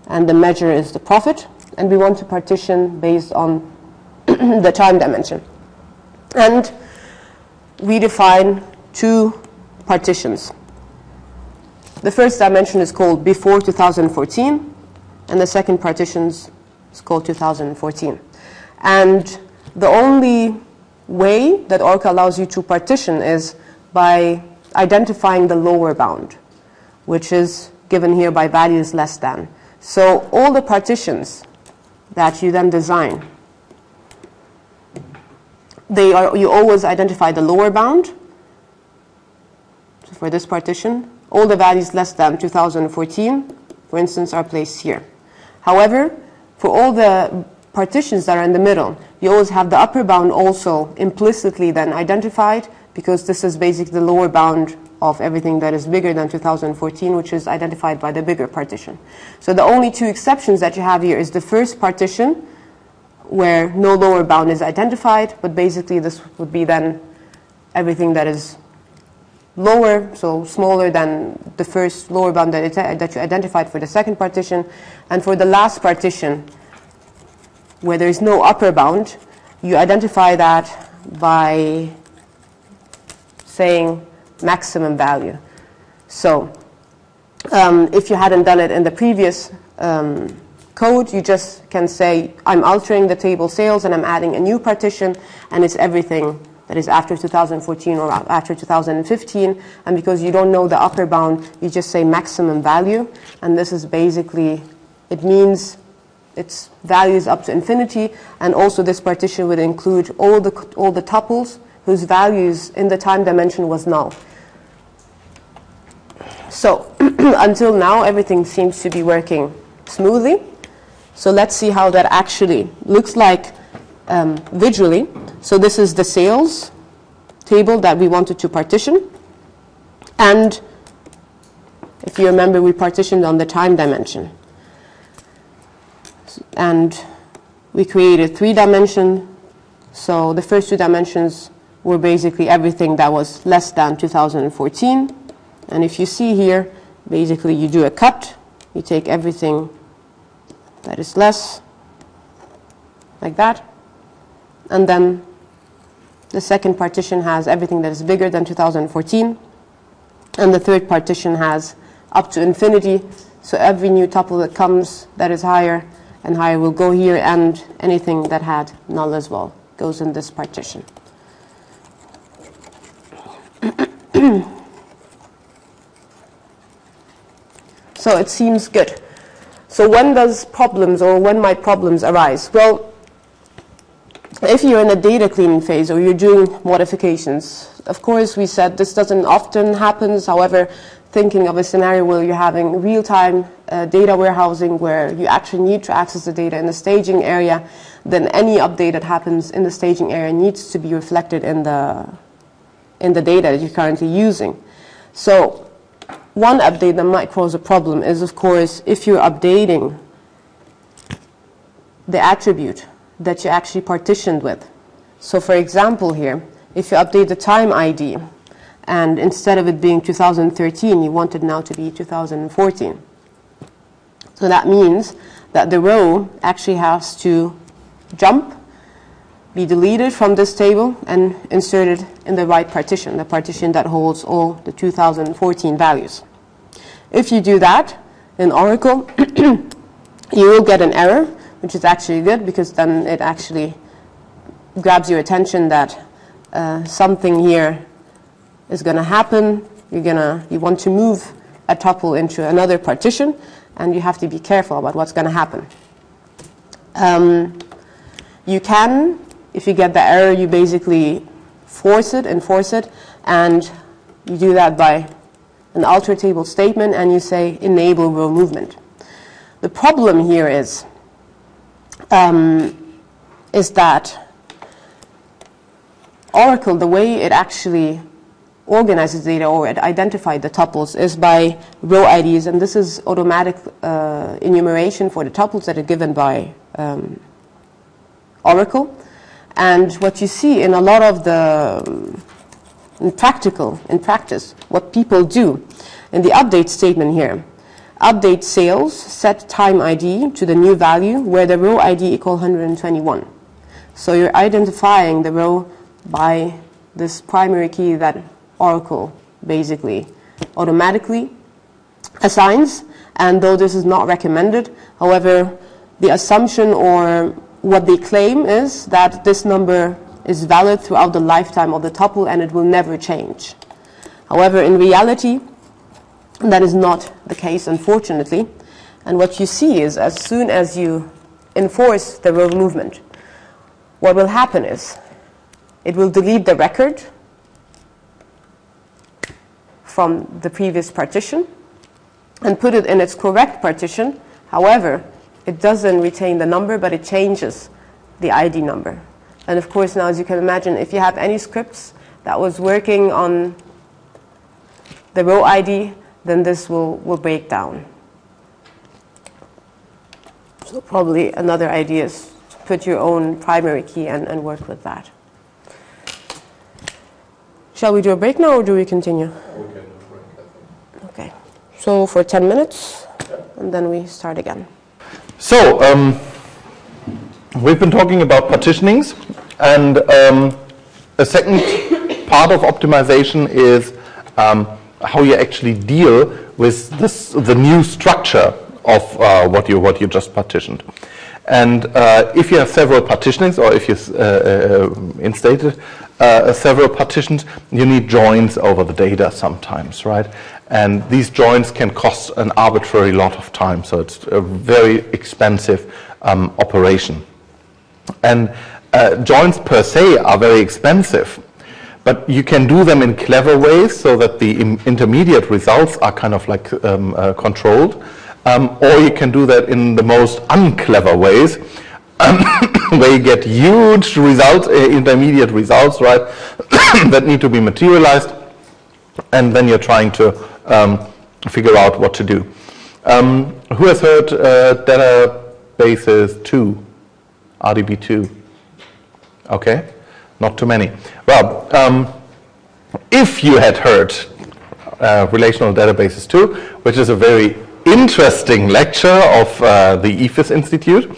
And the measure is the profit. And we want to partition based on the time dimension. And we define two partitions. The first dimension is called before two thousand fourteen, and the second partition is called two thousand fourteen. And the only way that Orca allows you to partition is by identifying the lower bound, which is given here by values less than. So all the partitions that you then design, they are, you always identify the lower bound. So for this partition, all the values less than two thousand fourteen, for instance, are placed here. However, for all the partitions that are in the middle, you always have the upper bound also implicitly then identified, because this is basically the lower bound of everything that is bigger than two thousand fourteen, which is identified by the bigger partition. So the only two exceptions that you have here is the first partition, where no lower bound is identified, but basically this would be then everything that is lower, so smaller than the first lower bound that, it, that you identified for the second partition. And for the last partition, where there is no upper bound, you identify that by saying maximum value. So um, if you hadn't done it in the previous um, code, you just can say, I'm altering the table sales and I'm adding a new partition, and it's everything that is after two thousand fourteen or after two thousand fifteen. And because you don't know the upper bound, you just say maximum value. And this is basically, it means its values up to infinity. And also this partition would include all the, all the tuples whose values in the time dimension was null. So until now, everything seems to be working smoothly. So let's see how that actually looks like um, visually. So this is the sales table that we wanted to partition. And if you remember, we partitioned on the time dimension. And we created three dimensions. So the first two dimensions were basically everything that was less than two thousand fourteen. And if you see here, basically you do a cut. You take everything that is less, like that. And then the second partition has everything that is bigger than two thousand fourteen. And the third partition has up to infinity. So every new tuple that comes that is higher and higher will go here. And anything that had null as well goes in this partition. So it seems good. So when does problems, or when might problems arise? Well, if you're in a data cleaning phase or you're doing modifications, of course we said this doesn't often happen. However, thinking of a scenario where you're having real-time uh, data warehousing where you actually need to access the data in the staging area, then any update that happens in the staging area needs to be reflected in the, in the data that you're currently using. So one update that might cause a problem is, of course, if you're updating the attribute that you actually partitioned with. So for example here, if you update the time I D, and instead of it being two thousand thirteen, you want it now to be two thousand fourteen. So that means that the row actually has to jump, be deleted from this table, and inserted in the right partition, the partition that holds all the two thousand fourteen values. If you do that in Oracle, you will get an error, which is actually good, because then it actually grabs your attention that uh, something here is going to happen. You're gonna, you want to move a tuple into another partition, and you have to be careful about what's going to happen. Um, you can If you get the error, you basically force it, enforce it, and You do that by an alter table statement, and you say enable row movement. The problem here is um, is that Oracle, the way it actually organizes data or it identifies the tuples is by row I Ds, and this is automatic uh, enumeration for the tuples that are given by um, Oracle. And what you see in a lot of the um, in practical, in practice, what people do in the update statement here, update sales, set time I D to the new value where the row I D equals one hundred twenty-one. So you're identifying the row by this primary key that Oracle basically automatically assigns, and though this is not recommended, however, the assumption or what they claim is that this number is valid throughout the lifetime of the tuple and it will never change. However, in reality, that is not the case, unfortunately. And what you see is as soon as you enforce the row movement, what will happen is it will delete the record from the previous partition and put it in its correct partition. However, it doesn't retain the number, but it changes the I D number. And of course, now as you can imagine, if you have any scripts that was working on the row I D, then this will, will break down. So probably another idea is to put your own primary key and, and work with that. Shall we do a break now or do we continue? We can break, I think. Okay. So for ten minutes, and then we start again. So um, we've been talking about partitionings, and um, a second part of optimization is um, how you actually deal with this, the new structure of uh, what you what you just partitioned. And uh, if you have several partitionings, or if you uh, uh, instated uh, several partitions, you need joins over the data sometimes, right? And these joins can cost an arbitrary lot of time, so it's a very expensive um, operation. And uh, joins per se are very expensive, but you can do them in clever ways so that the intermediate results are kind of like um, uh, controlled. Um, or you can do that in the most unclever ways, um, where you get huge results, uh, intermediate results, right, that need to be materialized, and then you're trying to um, figure out what to do. Um, who has heard uh, databases two, R D B two? Okay, not too many. Well, um, if you had heard uh, relational databases two, which is a very interesting lecture of uh, the E F I S Institute.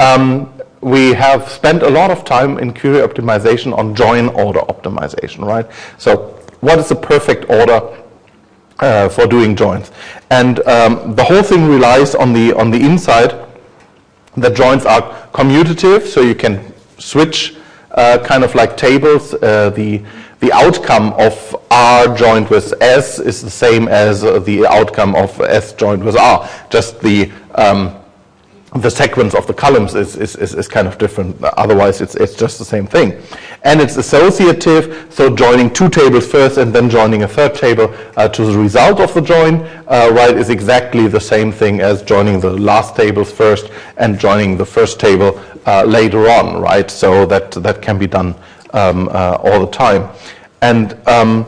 Um, we have spent a lot of time in query optimization on join order optimization, right? So what is the perfect order uh, for doing joins? And um, the whole thing relies on the, on the insight that joins are commutative, so you can switch uh, kind of like tables. Uh, the The outcome of R joined with S is the same as uh, the outcome of S joined with R. Just the um, the sequence of the columns is, is, is, is kind of different. Otherwise, it's, it's just the same thing. And it's associative, so joining two tables first and then joining a third table uh, to the result of the join, uh, right, is exactly the same thing as joining the last tables first and joining the first table uh, later on, right? So that, that can be done Um, uh, all the time. And um,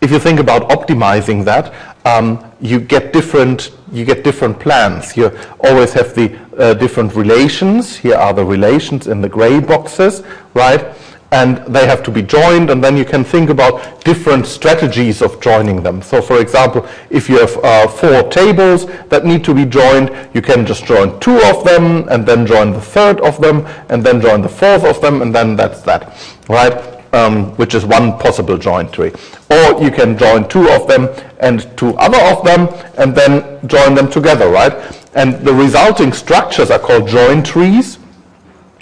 if you think about optimizing that, um, you get different you get different plans. You always have the uh, different relations. Here are the relations in the gray boxes, right? And they have to be joined, and then you can think about different strategies of joining them. So for example, if you have uh, four tables that need to be joined, you can just join two of them, and then join the third of them, and then join the fourth of them, and then that's that, right? Um, which is one possible join tree. Or you can join two of them and two other of them, and then join them together, right? And the resulting structures are called join trees,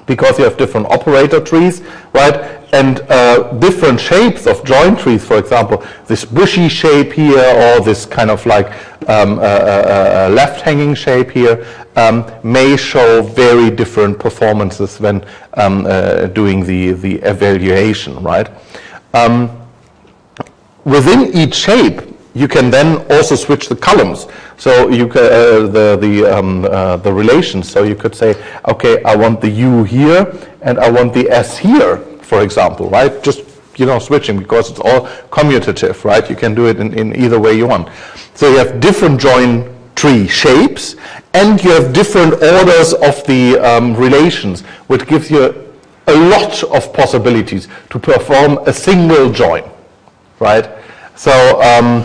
because you have different operator trees, right? And uh, different shapes of join trees, for example, this bushy shape here, or this kind of like um, uh, uh, uh, left-hanging shape here, um, may show very different performances when um, uh, doing the, the evaluation, right? Um, within each shape, you can then also switch the columns. So you can, uh, the the um, uh, the relations. So you could say, okay, I want the U here and I want the S here, for example, right? Just you know switching because it's all commutative, right? You can do it in, in either way you want. So you have different join tree shapes, and you have different orders of the um, relations, which gives you a lot of possibilities to perform a single join, right? So um,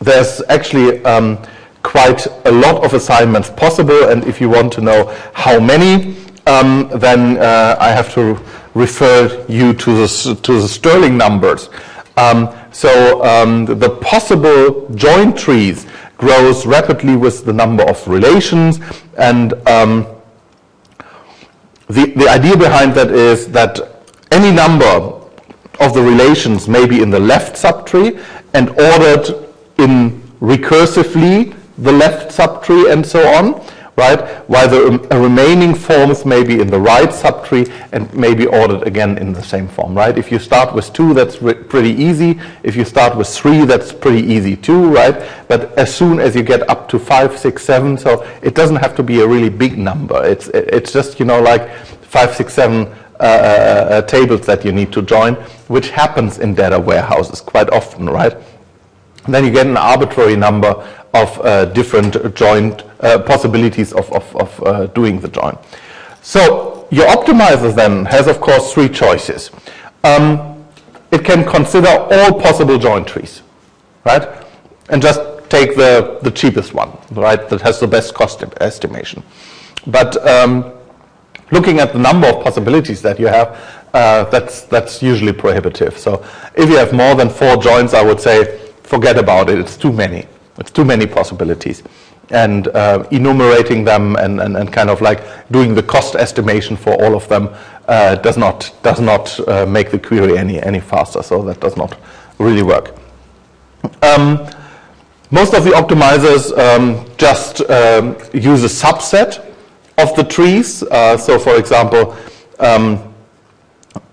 there's actually um, quite a lot of assignments possible, and if you want to know how many, um, then uh, I have to refer you to the, to the Stirling numbers. Um, so um, the possible join trees grows rapidly with the number of relations, and um, the, the idea behind that is that any number of the relations may be in the left subtree and ordered in recursively the left subtree and so on, right? While the um, remaining forms may be in the right subtree and may be ordered again in the same form, right? If you start with two, that's pretty easy. If you start with three, that's pretty easy too, right? But as soon as you get up to five, six, seven, so it doesn't have to be a really big number. It's, it's just, you know, like five, six, seven, Uh, uh, tables that you need to join, which happens in data warehouses quite often, right? And then you get an arbitrary number of uh, different joint uh, possibilities of, of, of uh, doing the join. So your optimizer then has, of course, three choices. Um, it can consider all possible join trees, right? And just take the, the cheapest one, right? That has the best cost estimation. But um, looking at the number of possibilities that you have, uh, that's, that's usually prohibitive. So if you have more than four joins, I would say, forget about it. It's too many. It's too many possibilities. And uh, enumerating them and, and, and kind of like doing the cost estimation for all of them uh, does not, does not uh, make the query any, any faster. So that does not really work. Um, most of the optimizers um, just um, use a subset of the trees. Uh, so for example, um,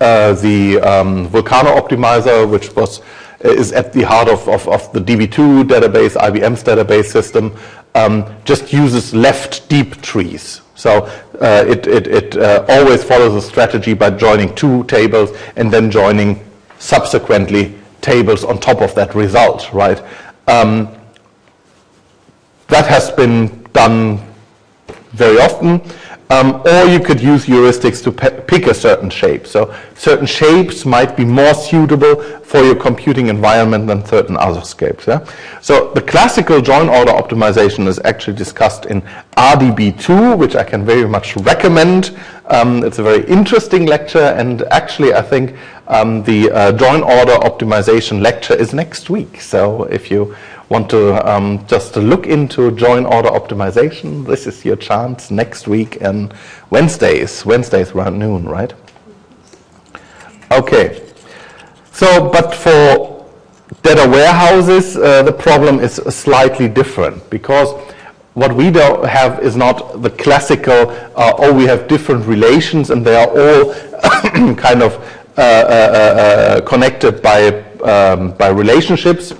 uh, the um, Volcano optimizer, which was is at the heart of, of, of the D B two database, I B M's database system, um, just uses left deep trees. So uh, it, it, it uh, always follows a strategy by joining two tables and then joining subsequently tables on top of that result, right? Um, that has been done very often, um, or you could use heuristics to pick a certain shape. So certain shapes might be more suitable for your computing environment than certain other shapes. Yeah? So the classical join order optimization is actually discussed in R D B two, which I can very much recommend. Um, it's a very interesting lecture, and actually I think um, the uh, join order optimization lecture is next week. So if you want to um, just to look into join order optimization, this is your chance next week and Wednesdays, Wednesdays around noon, right? Okay, so but for data warehouses, uh, the problem is slightly different, because what we don't have is not the classical, uh, oh, we have different relations and they are all kind of uh, uh, uh, connected by, um, by relationships.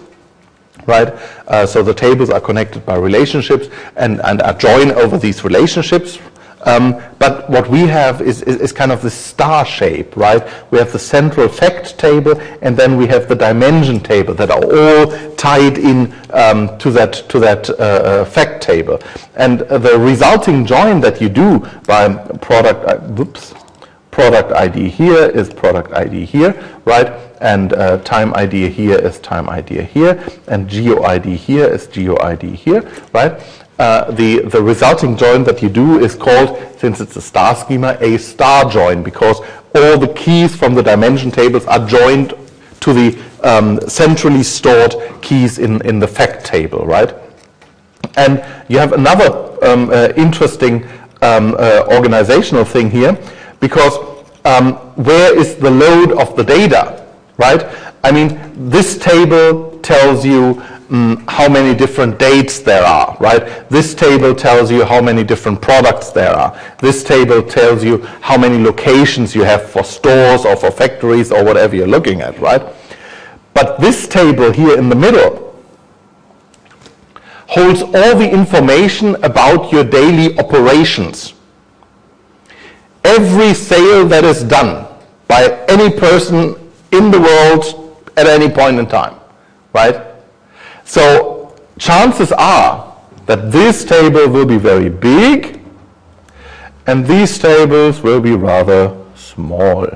Right, uh, so the tables are connected by relationships and, and are joined over these relationships. Um, but what we have is, is, is kind of the star shape, right? We have the central fact table, and then we have the dimension table that are all tied in um, to that, to that uh, fact table. And the resulting join that you do by product, whoops, product I D here is product I D here, right? And uh, time I D here is time I D here, and geo I D here is geo I D here, right? Uh, the, the resulting join that you do is called, since it's a star schema, a star join, because all the keys from the dimension tables are joined to the um, centrally stored keys in, in the fact table, right? And you have another um, uh, interesting um, uh, organizational thing here, because um, where is the load of the data? Right? I mean, this table tells you um, how many different dates there are, right? This table tells you how many different products there are. This table tells you how many locations you have for stores or for factories or whatever you're looking at, right? But this table here in the middle holds all the information about your daily operations. Every sale that is done by any person in the world at any point in time, right? So chances are that this table will be very big and these tables will be rather small.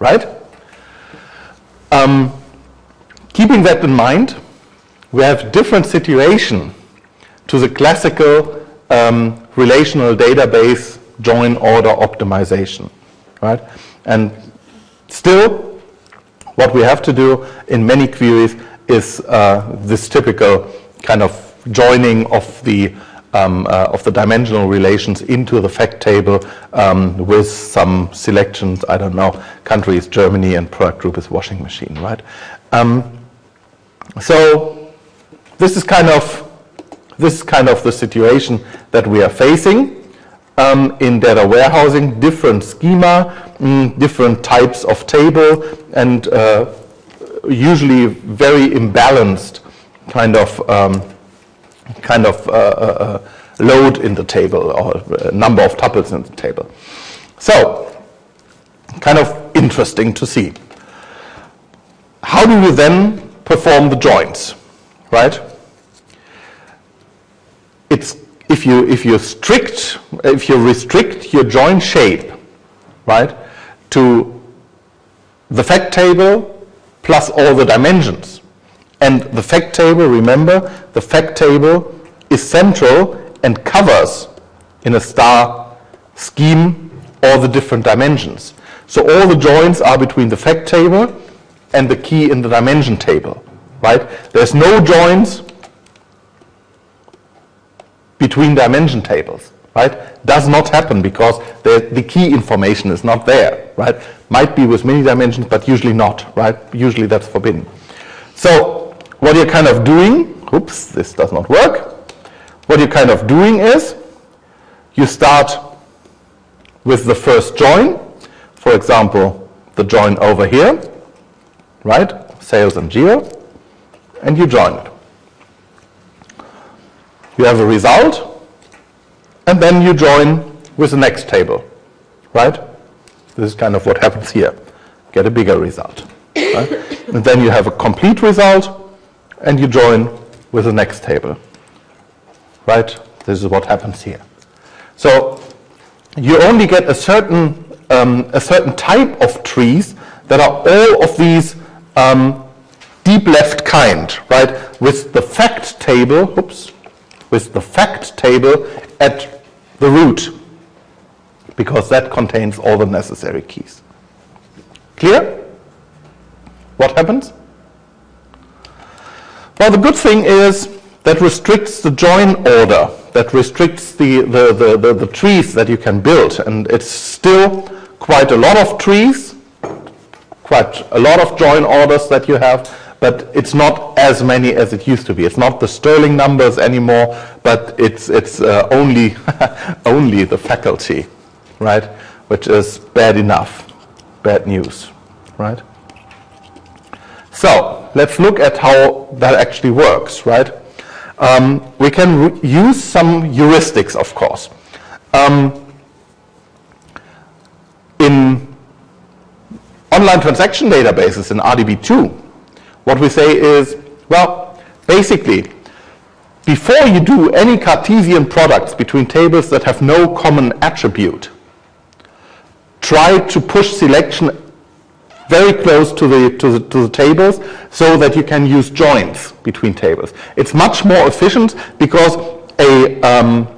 Right? Um, keeping that in mind, we have different situation to the classical um, relational database join order optimization, right? And still, what we have to do in many queries is uh, this typical kind of joining of the um, uh, of the dimensional relations into the fact table um, with some selections. I don't know, country is Germany and product group is washing machine, right? Um, so this is kind of this is kind of the situation that we are facing. Um, in data warehousing, different schema, mm, different types of table, and uh, usually very imbalanced kind of um, kind of uh, uh, load in the table or number of tuples in the table. So, kind of interesting to see. How do we then perform the joins, right? It's If you if you strict if you restrict your join shape, right, to the fact table plus all the dimensions, and the fact table, remember, the fact table is central and covers in a star scheme all the different dimensions. So all the joins are between the fact table and the key in the dimension table, right? There's no joins between dimension tables, right? Does not happen because the, the key information is not there, right? Might be with many dimensions, but usually not, right? Usually that's forbidden. So what you're kind of doing, oops, this does not work. What you're kind of doing is you start with the first join, for example, the join over here, right? Sales and geo, and you join it. You have a result, and then you join with the next table, right? This is kind of what happens here. Get a bigger result, right? And then you have a complete result, and you join with the next table, right? This is what happens here. So you only get a certain um, a certain type of trees that are all of these um, deep left kind, right? With the fact table, oops. With the fact table at the root, because that contains all the necessary keys. Clear? What happens? Well, the good thing is that restricts the join order, that restricts the, the, the, the, the trees that you can build, and it's still quite a lot of trees, quite a lot of join orders that you have. But it's not as many as it used to be. It's not the Stirling numbers anymore, but it's it's uh, only only the faculty, right? Which is bad enough, bad news, right? So let's look at how that actually works, right? Um, we can use some heuristics, of course. Um, in online transaction databases in R D B two. What we say is, well, basically, before you do any Cartesian products between tables that have no common attribute, try to push selection very close to the, to the, to the tables so that you can use joins between tables. It's much more efficient because a, um,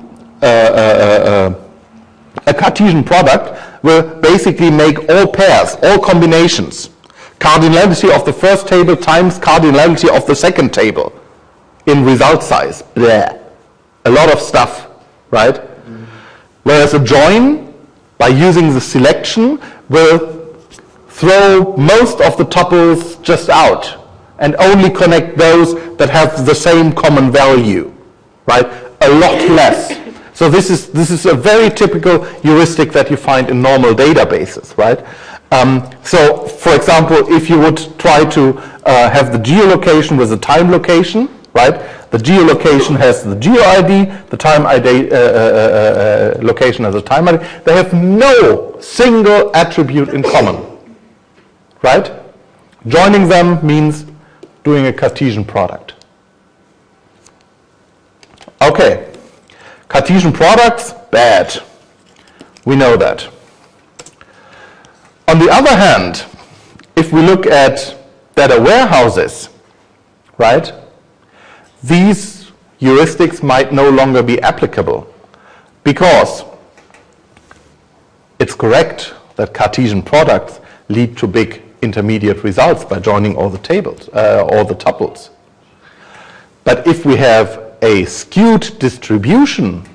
a, a, a, a Cartesian product will basically make all pairs, all combinations, cardinality of the first table times cardinality of the second table in result size. Blah. A lot of stuff, right? Mm-hmm. Whereas a join, by using the selection, will throw most of the tuples just out and only connect those that have the same common value, right? A lot less. So this is, this is a very typical heuristic that you find in normal databases, right? Um, so, for example, if you would try to uh, have the geolocation with the time location, right? The geolocation has the geo I D, the time I D, uh, uh, uh, location has the time I D. They have no single attribute in common, right? Joining them means doing a Cartesian product. Okay, Cartesian products, bad. We know that. On the other hand, if we look at data warehouses, right, these heuristics might no longer be applicable because it's correct that Cartesian products lead to big intermediate results by joining all the tables, uh, all the tuples. But if we have a skewed distribution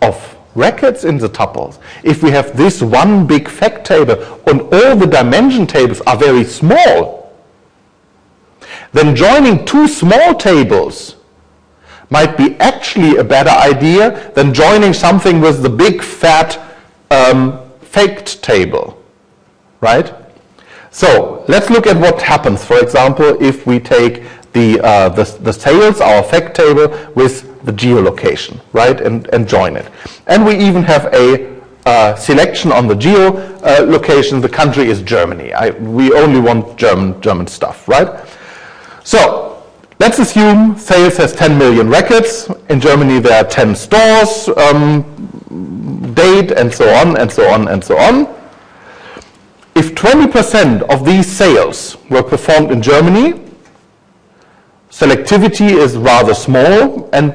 of records in the tuples, if we have this one big fact table and all the dimension tables are very small, then joining two small tables might be actually a better idea than joining something with the big fat um, faked table, right? So let's look at what happens, for example, if we take the, uh, the, the sales, our fact table, with the geolocation, right, and, and join it. And we even have a uh, selection on the geo uh, location. The country is Germany. I, we only want German, German stuff, right? So let's assume sales has ten million records. In Germany there are ten stores, um, date, and so on, and so on, and so on. If twenty percent of these sales were performed in Germany, selectivity is rather small and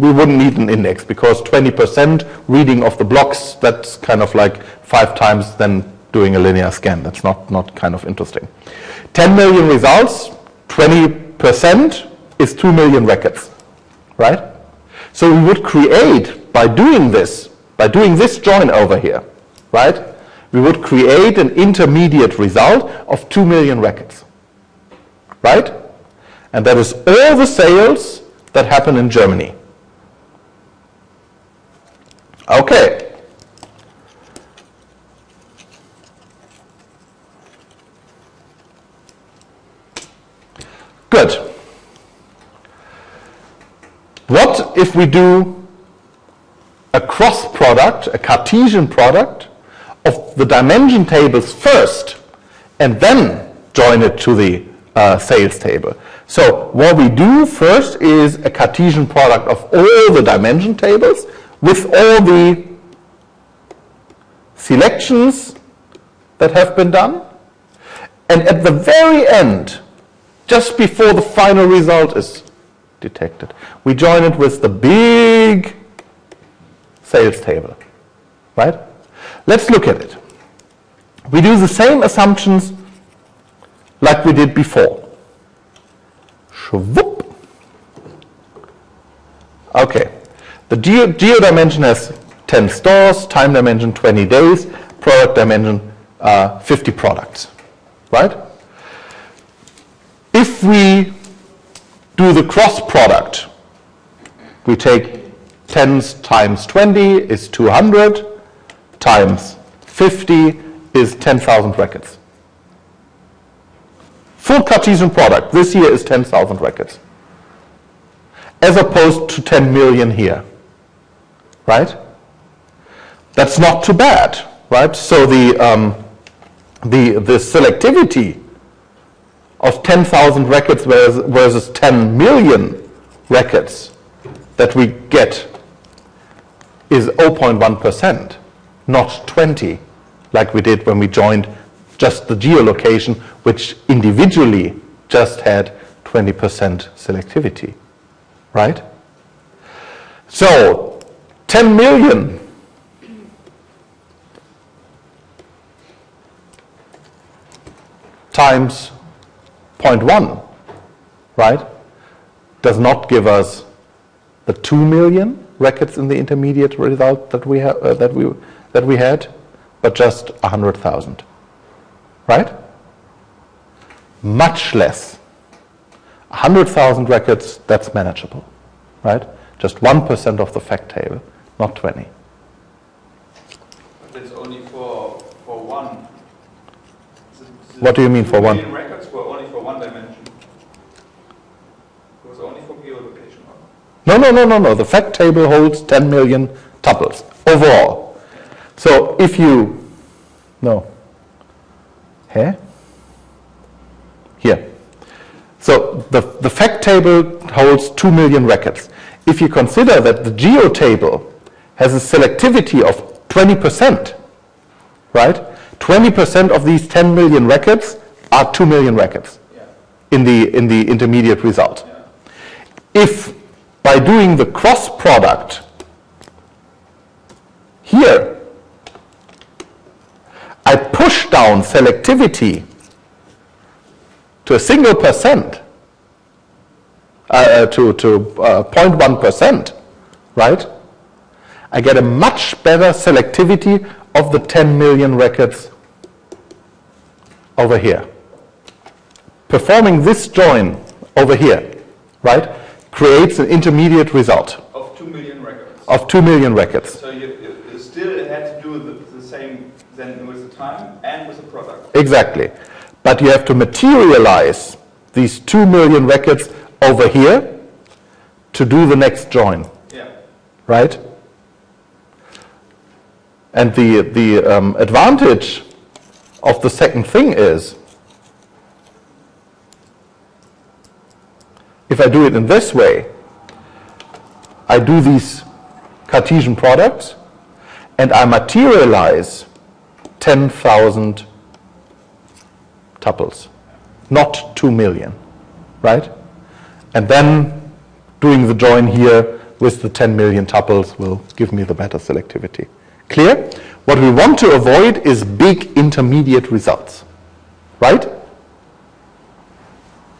we wouldn't need an index because twenty percent reading of the blocks, that's kind of like five times than doing a linear scan. That's not, not kind of interesting. ten million results, twenty percent is two million records, right? So we would create, by doing this, by doing this join over here, right? We would create an intermediate result of two million records, right? And that is all the sales that happen in Germany. Okay. Good. What if we do a cross product, a Cartesian product, of the dimension tables first and then join it to the uh, sales table? So what we do first is a Cartesian product of all the dimension tables with all the selections that have been done. And at the very end, just before the final result is detected, we join it with the big sales table, right? Let's look at it. We do the same assumptions like we did before. Whoop. Okay, the geo, geo dimension has ten stores, time dimension twenty days, product dimension uh, fifty products, right? If we do the cross product, we take ten times twenty is two hundred, times fifty is ten thousand records. Full Cartesian product, this here is ten thousand records, as opposed to ten million here, right? That's not too bad, right? So the, um, the, the selectivity of ten thousand records versus, versus ten million records that we get is zero point one percent, not twenty, like we did when we joined just the geolocation, which individually just had twenty percent selectivity, right? So ten million times zero point one, right, does not give us the two million records in the intermediate result that we, ha uh, that we, that we had, but just one hundred thousand. Right? Much less. one hundred thousand records, that's manageable, right? Just one percent of the fact table not twenty. But it's only for, for one. The, the what do you mean for one? The records were only for one dimension. It was only for geolocation. No, no, no, no, no. The fact table holds ten million tuples overall. So if you, no, here, here. So the, the fact table holds two million records. If you consider that the geo table has a selectivity of twenty percent, right? twenty percent of these ten million records are two million records yeah. in the, in the intermediate result. Yeah. If by doing the cross product here, I push down selectivity to a single percent, uh, to, to uh, zero point one percent, right? I get a much better selectivity of the ten million records over here. Performing this join over here, right, creates an intermediate result. Of two million records. Of two million records. So you, you still had to do the, the same then with the time and with the product. Exactly. But you have to materialize these two million records over here to do the next join. Yeah. Right? And the, the um, advantage of the second thing is, if I do it in this way, I do these Cartesian products and I materialize ten thousand tuples, not two million, right? And then doing the join here with the ten million tuples will give me the better selectivity. Clear? What we want to avoid is big intermediate results, right?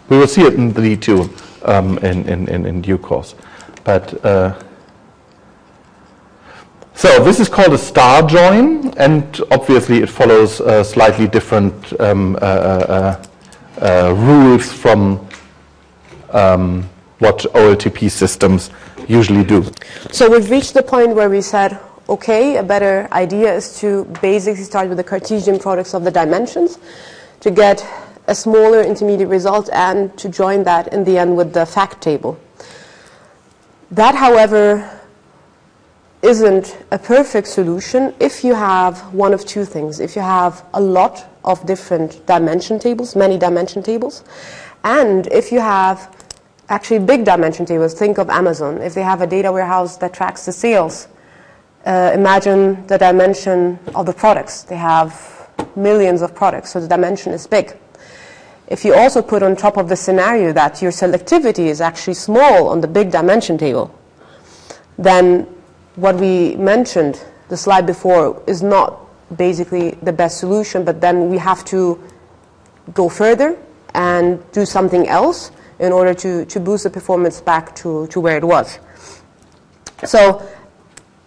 We will see it in the D two um, in, in, in due course. But uh, so this is called a star join, and obviously it follows uh, slightly different um, uh, uh, uh, rules from um, what O L T P systems usually do. So we've reached the point where we said, okay, a better idea is to basically start with the Cartesian products of the dimensions to get a smaller intermediate result and to join that in the end with the fact table. That, however, isn't a perfect solution if you have one of two things. If you have a lot of different dimension tables, many dimension tables, and if you have actually big dimension tables, think of Amazon. If they have a data warehouse that tracks the sales, Uh, imagine the dimension of the products. They have millions of products, so the dimension is big. If you also put on top of the scenario that your selectivity is actually small on the big dimension table, then what we mentioned the slide before is not basically the best solution, but then we have to go further and do something else in order to, to boost the performance back to, to where it was. So,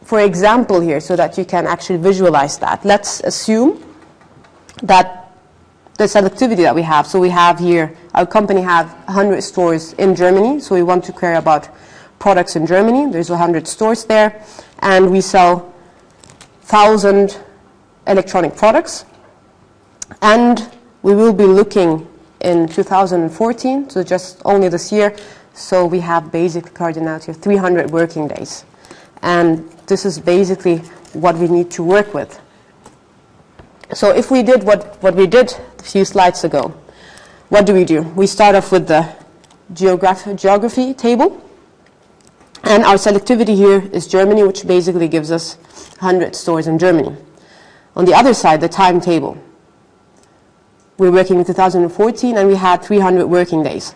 for example here, so that you can actually visualize that. Let's assume that the selectivity that we have, so we have here, our company have one hundred stores in Germany, so we want to care about products in Germany. There's one hundred stores there, and we sell one thousand electronic products. And we will be looking in two thousand fourteen, so just only this year, so we have basic cardinality of three hundred working days. And this is basically what we need to work with. So if we did what, what we did a few slides ago, what do we do? We start off with the geograph geography table. And our selectivity here is Germany, which basically gives us one hundred stores in Germany. On the other side, the timetable. We're working in two thousand fourteen, and we had three hundred working days.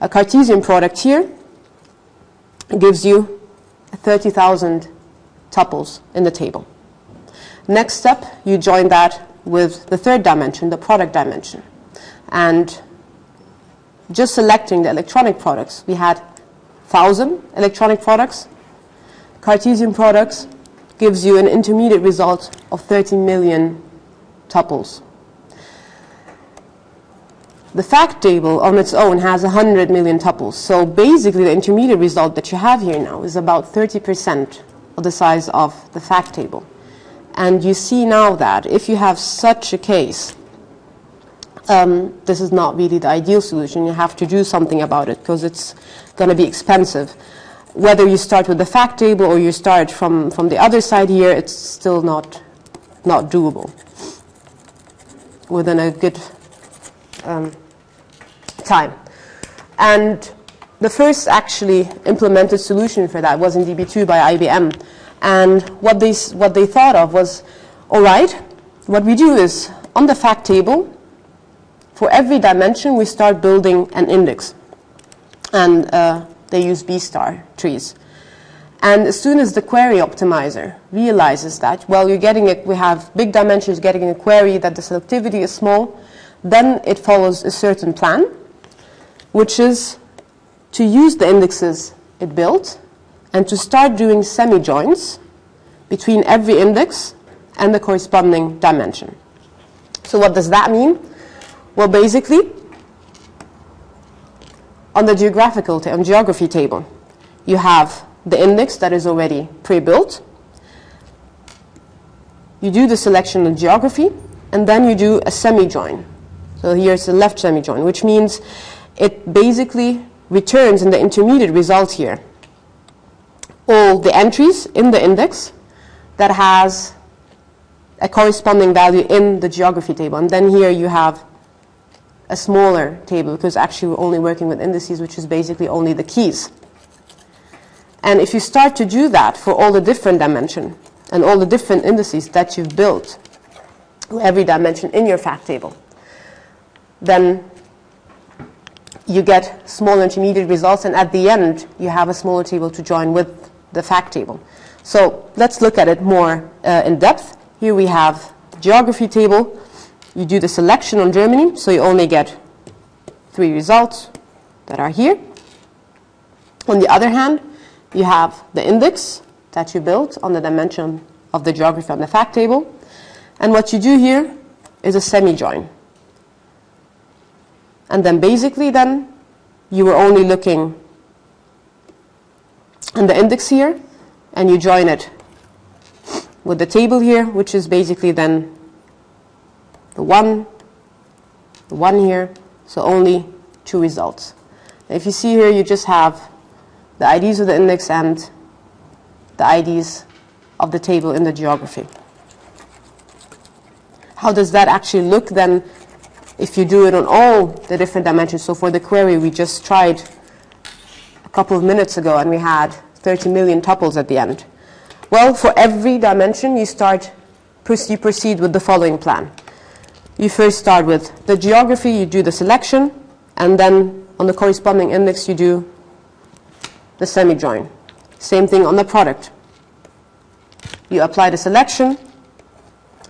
A Cartesian product here gives you thirty thousand tuples in the table. Next step, you join that with the third dimension, the product dimension. And just selecting the electronic products, we had one thousand electronic products. Cartesian products gives you an intermediate result of thirty million tuples. The fact table on its own has one hundred million tuples. So basically the intermediate result that you have here now is about thirty percent or the size of the fact table. And you see now that if you have such a case, um, this is not really the ideal solution. You have to do something about it because it's going to be expensive. Whether you start with the fact table or you start from, from the other side here, it's still not, not doable within a good um, time. And the first actually implemented solution for that was in D B two by I B M. And what they, what they thought of was, all right, what we do is on the fact table, for every dimension, we start building an index. And uh, they use B-star trees. And as soon as the query optimizer realizes that, well, you're getting it, we have big dimensions getting a query that the selectivity is small, then it follows a certain plan, which is to use the indexes it built and to start doing semi-joins between every index and the corresponding dimension. So what does that mean? Well, basically, on the geographical ta- on geography table, you have the index that is already pre-built. You do the selection on geography, and then you do a semi-join. So here's the left semi-join, which means it basically returns in the intermediate result here all the entries in the index that has a corresponding value in the geography table. And then here you have a smaller table because actually we're only working with indices, which is basically only the keys. And if you start to do that for all the different dimensions and all the different indices that you've built, every dimension in your fact table, then you get small intermediate results, and at the end, you have a smaller table to join with the fact table. So let's look at it more uh, in depth. Here we have the geography table. You do the selection on Germany, so you only get three results that are here. On the other hand, you have the index that you built on the dimension of the geography on the fact table. And what you do here is a semi-join. And then basically then, you were only looking in the index here, and you join it with the table here, which is basically then the one, the one here, so only two results. If you see here, you just have the I Ds of the index and the I Ds of the table in the geography. How does that actually look then if you do it on all the different dimensions? So for the query, we just tried a couple of minutes ago, and we had thirty million tuples at the end. Well, for every dimension, you start you proceed with the following plan. You first start with the geography, you do the selection, and then on the corresponding index, you do the semi-join. Same thing on the product. You apply the selection,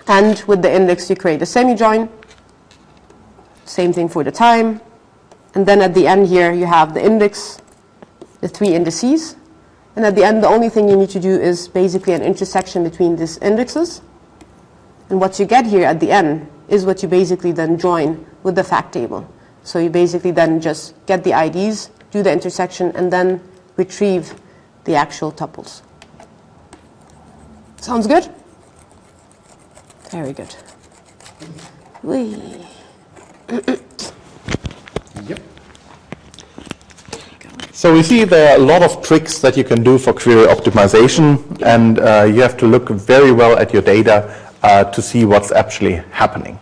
and with the index, you create a semi-join. Same thing for the time. And then at the end here, you have the index, the three indices. And at the end, the only thing you need to do is basically an intersection between these indexes. And what you get here at the end is what you basically then join with the fact table. So you basically then just get the I Ds, do the intersection, and then retrieve the actual tuples. Sounds good? Very good. Whee. Yep. So we see there are a lot of tricks that you can do for query optimization, and uh, you have to look very well at your data uh, to see what's actually happening.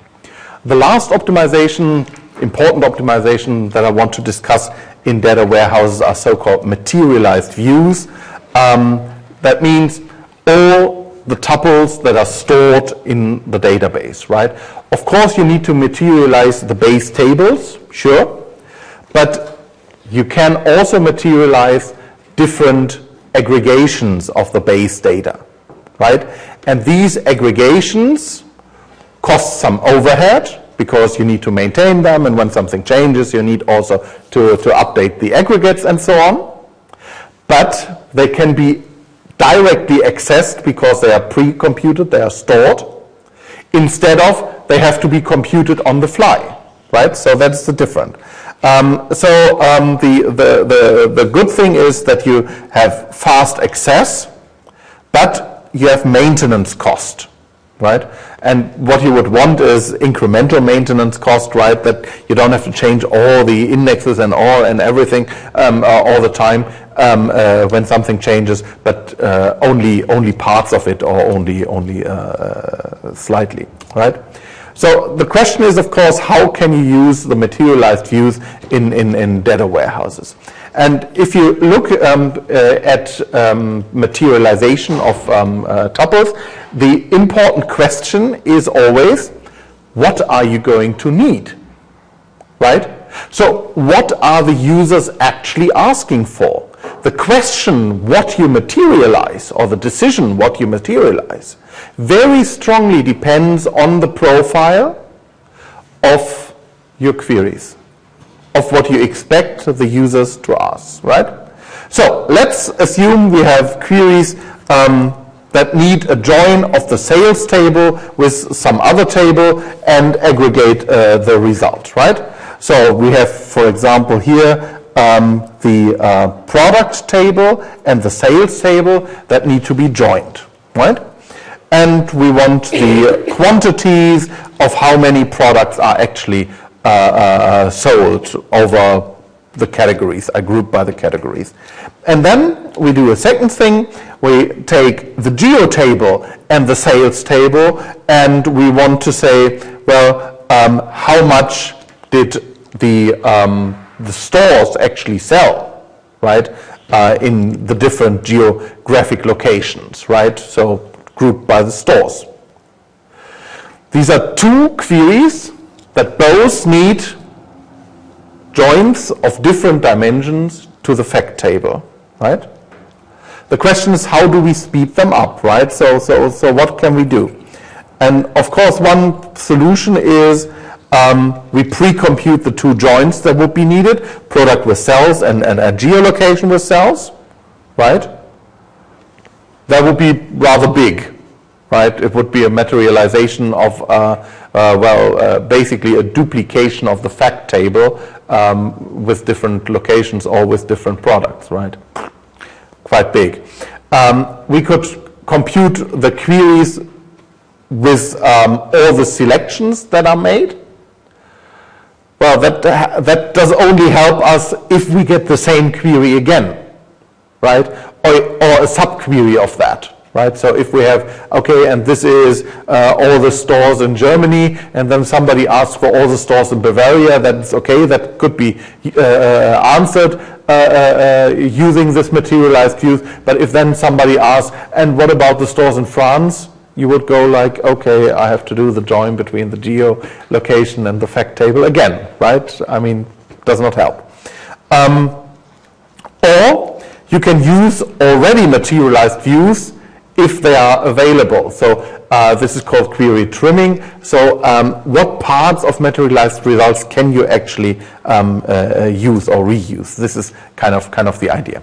The last optimization, important optimization that I want to discuss in data warehouses are so-called materialized views. Um, that means all the tuples that are stored in the database, right? Of course, you need to materialize the base tables, sure, but you can also materialize different aggregations of the base data, right? And these aggregations cost some overhead because you need to maintain them, and when something changes, you need also to, to update the aggregates and so on, but they can be directly accessed because they are pre-computed, they are stored, instead of they have to be computed on the fly, right? So that's the difference. Um, so um, the, the, the, the good thing is that you have fast access, But you have maintenance cost, right? And what you would want is incremental maintenance cost, right? That you don't have to change all the indexes and all and everything um, uh, all the time um, uh, when something changes, but uh, only only parts of it or only only uh, slightly, right? So the question is, of course, how can you use the materialized views in, in, in data warehouses? And if you look um, uh, at um, materialization of um, uh, tuples, the important question is always, what are you going to need, right? So what are the users actually asking for? The question what you materialize, or the decision what you materialize, very strongly depends on the profile of your queries, of what you expect the users to ask, right? So let's assume we have queries um, that need a join of the sales table with some other table and aggregate uh, the result, right? So we have, for example, here um, the uh, product table and the sales table that need to be joined, right? And we want the quantities of how many products are actually Uh, uh, sold over the categories, are grouped by the categories. And then we do a second thing. We take the geo table and the sales table, and we want to say, well, um, how much did the, um, the stores actually sell, right, uh, in the different geographic locations, right? So grouped by the stores. These are two queries that both need joins of different dimensions to the fact table, right? The question is, how do we speed them up, right? So, so, so what can we do? And of course, one solution is um, we pre-compute the two joins that would be needed, product with cells and, and a geolocation with cells, right? That would be rather big, right? It would be a materialization of, uh, uh, well, uh, basically a duplication of the fact table um, with different locations or with different products, right? Quite big. Um, we could compute the queries with um, all the selections that are made. Well, that, that does only help us if we get the same query again, right? Or, or a subquery of that. Right, so if we have, okay, and this is uh, all the stores in Germany, and then somebody asks for all the stores in Bavaria, that's okay, that could be uh, answered uh, uh, using this materialized views. But if then somebody asks, and what about the stores in France? You would go like, okay, I have to do the join between the geo location and the fact table again, right? I mean, does not help. Um, or you can use already materialized views if they are available. So uh, this is called query trimming. So um, what parts of materialized results can you actually um, uh, use or reuse? This is kind of kind of the idea.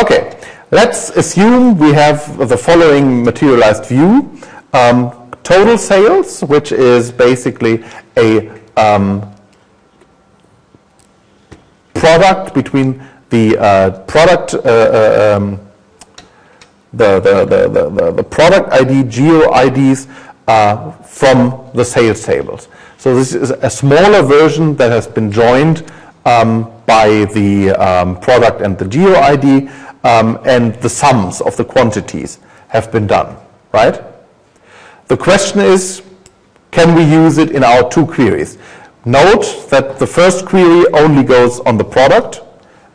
Okay, let's assume we have the following materialized view. Um, total sales, which is basically a um, product between the uh, product uh, um, The, the, the, the, the product I D, geo I Ds uh, from the sales tables. So this is a smaller version that has been joined um, by the um, product and the geo I D, um, and the sums of the quantities have been done, right? The question is, can we use it in our two queries? Note that the first query only goes on the product,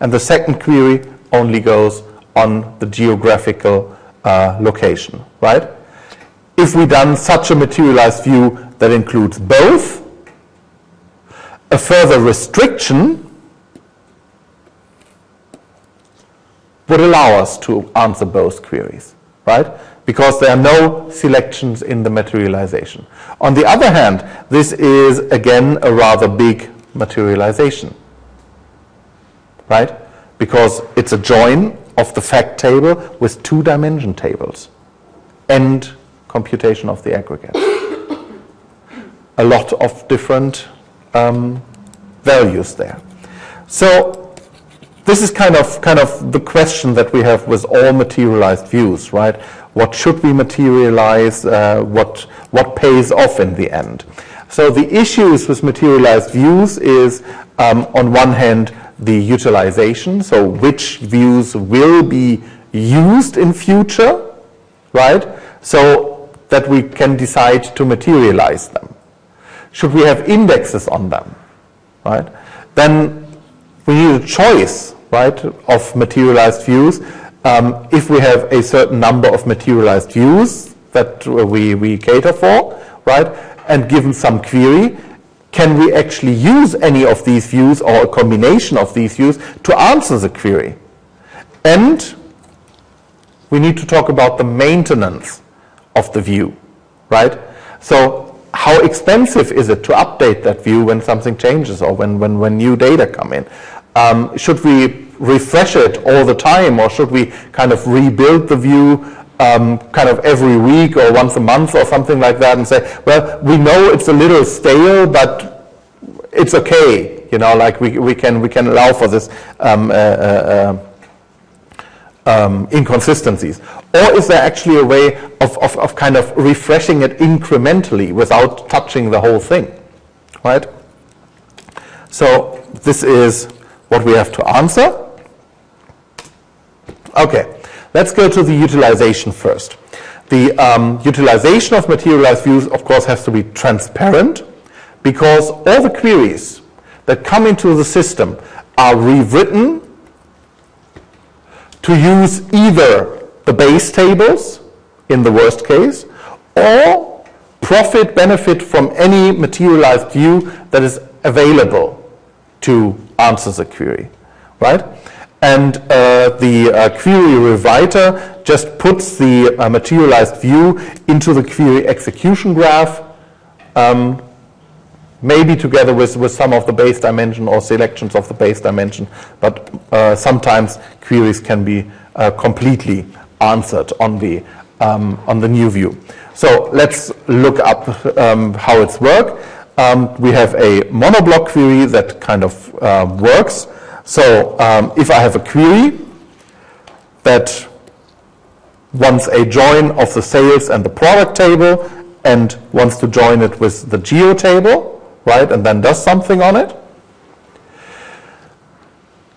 and the second query only goes on the geographical uh, location, right? If we done such a materialized view that includes both, a further restriction would allow us to answer both queries, right? Because there are no selections in the materialization. On the other hand, this is again a rather big materialization, right? Because it's a join of the fact table with two dimension tables and computation of the aggregate. A lot of different um, values there. So this is kind of kind of the question that we have with all materialized views, right? What should we materialize? Uh, what what pays off in the end? So the issues with materialized views is um, on one hand the utilization. So which views will be used in future, right? So that we can decide to materialize them. Should we have indexes on them, right? Then we need a choice, right, of materialized views. Um, if we have a certain number of materialized views that we, we cater for, right, and given some query, can we actually use any of these views or a combination of these views to answer the query? And we need to talk about the maintenance of the view, right? So how expensive is it to update that view when something changes or when, when, when new data come in? Um, should we refresh it all the time, or should we kind of rebuild the view um, kind of every week or once a month or something like that and say, well, we know it's a little stale, but it's okay, you know, like we, we, can, we can allow for this um, uh, uh, um, inconsistencies. Or is there actually a way of, of, of kind of refreshing it incrementally without touching the whole thing, right? So this is what we have to answer. Okay, let's go to the utilization first. The um, utilization of materialized views, of course, has to be transparent, because all the queries that come into the system are rewritten to use either the base tables, in the worst case, or profit benefit from any materialized view that is available to answer the query, right? And uh, the uh, query rewriter just puts the uh, materialized view into the query execution graph, um, maybe together with, with some of the base dimension or selections of the base dimension, but uh, sometimes queries can be uh, completely answered on the um, on the new view. So let's look up um, how it's work. Um, we have a monoblock query that kind of uh, works. So um, if I have a query that wants a join of the sales and the product table and wants to join it with the geo table, right, and then does something on it,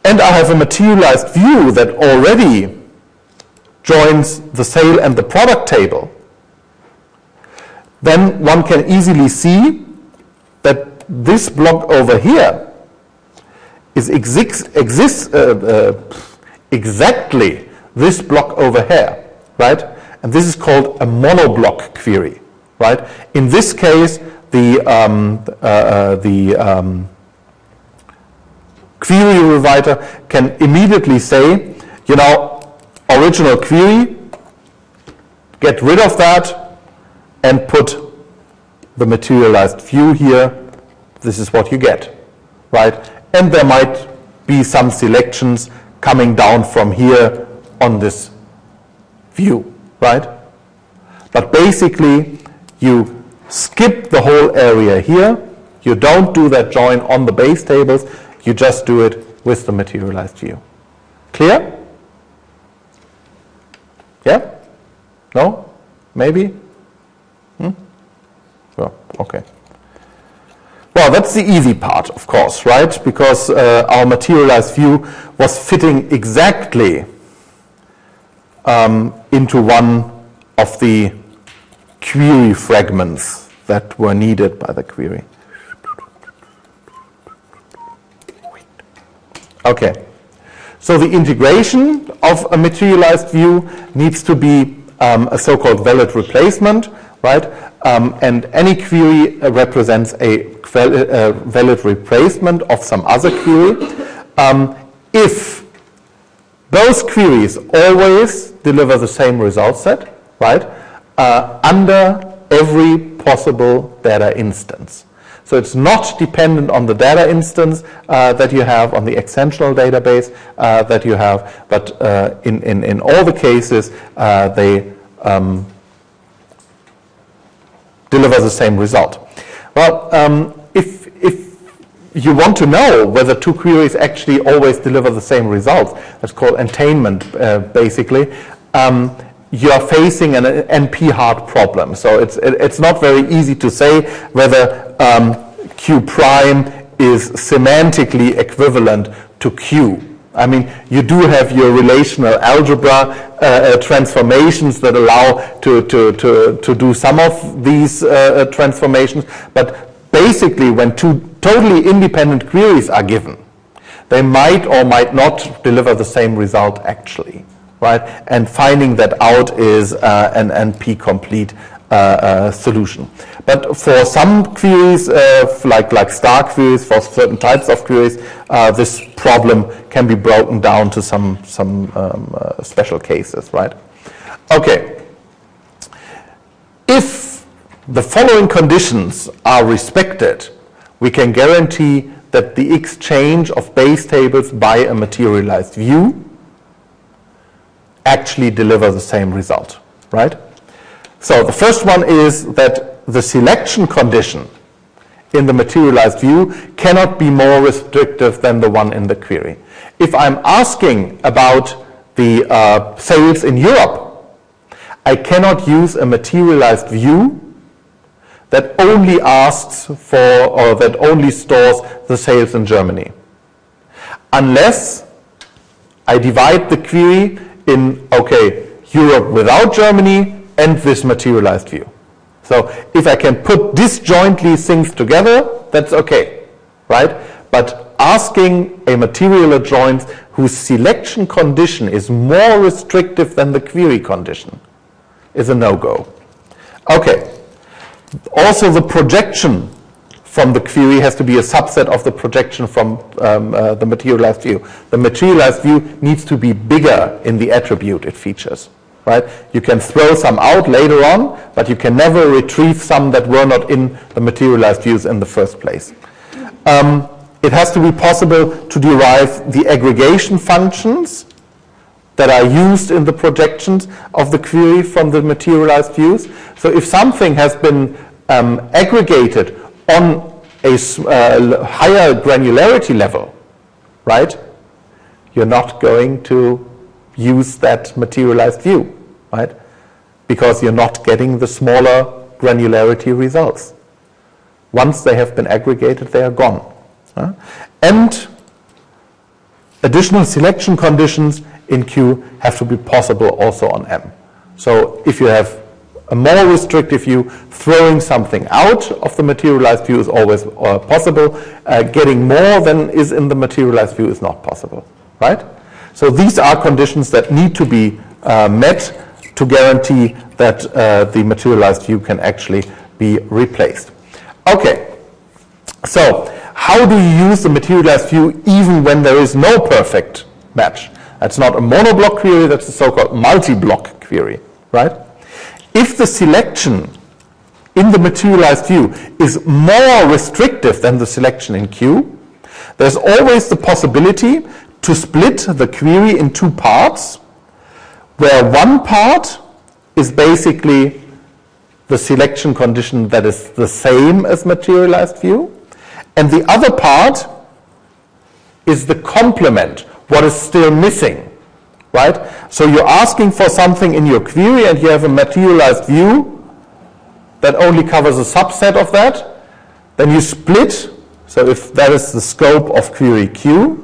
and I have a materialized view that already joins the sale and the product table, then one can easily see that this block over here is exi exists uh, uh, exactly this block over here, right? And this is called a monoblock query, right? In this case, the um, uh, the um, query rewriter can immediately say, you know, original query, get rid of that and put the materialized view here. This is what you get, right? And there might be some selections coming down from here on this view, right? But basically, you skip the whole area here. You don't do that join on the base tables. You just do it with the materialized view. Clear? Yeah? No? Maybe? Hmm? Well, okay. Well, that's the easy part, of course, right? Because uh, our materialized view was fitting exactly um, into one of the query fragments that were needed by the query. Okay. So the integration of a materialized view needs to be um, a so-called valid replacement, right? Um, and any query uh, represents a uh, valid replacement of some other query. Um, if those queries always deliver the same result set, right, uh, under every possible data instance. So it's not dependent on the data instance uh, that you have, on the extensional database uh, that you have, but uh, in, in, in all the cases, uh, they um, deliver the same result. Well, um, if, if you want to know whether two queries actually always deliver the same results. That's called attainment, uh, basically. Um, you are facing an N P hard problem. So it's, it, it's not very easy to say whether um, Q prime is semantically equivalent to Q. I mean, you do have your relational algebra uh, uh, transformations that allow to, to, to, to do some of these uh, transformations. But basically, when two totally independent queries are given, they might or might not deliver the same result actually, right? And finding that out is uh, an N P-complete uh, uh, solution. But for some queries, uh, like, like star queries, for certain types of queries, uh, this problem can be broken down to some, some um, uh, special cases, right? Okay. If the following conditions are respected, we can guarantee that the exchange of base tables by a materialized view actually delivers the same result, right? So the first one is that the selection condition in the materialized view cannot be more restrictive than the one in the query. If I'm asking about the uh, sales in Europe, I cannot use a materialized view that only asks for or that only stores the sales in Germany, unless I divide the query in, okay, Europe without Germany and this materialized view. So if I can put disjointly things together, that's okay, right? But asking a material adjoint whose selection condition is more restrictive than the query condition is a no-go. Okay. Also, the projection from the query has to be a subset of the projection from um, uh, the materialized view. The materialized view needs to be bigger in the attribute it features. Right? You can throw some out later on, but you can never retrieve some that were not in the materialized views in the first place. Um, it has to be possible to derive the aggregation functions that are used in the projections of the query from the materialized views. So if something has been um, aggregated on a uh, higher granularity level, right, you're not going to use that materialized view, right? Because you're not getting the smaller granularity results. Once they have been aggregated, they are gone. Huh? And additional selection conditions in Q have to be possible also on M. So if you have a more restrictive view, throwing something out of the materialized view is always uh, possible. Uh, getting more than is in the materialized view is not possible, right? So these are conditions that need to be uh, met to guarantee that uh, the materialized view can actually be replaced. Okay, so how do you use the materialized view even when there is no perfect match? That's not a monoblock query, that's a so-called multi-block query, right? If the selection in the materialized view is more restrictive than the selection in Q, there's always the possibility to split the query in two parts, where one part is basically the selection condition that is the same as materialized view, and the other part is the complement, what is still missing, right? So you're asking for something in your query and you have a materialized view that only covers a subset of that, then you split, so if that is the scope of query Q,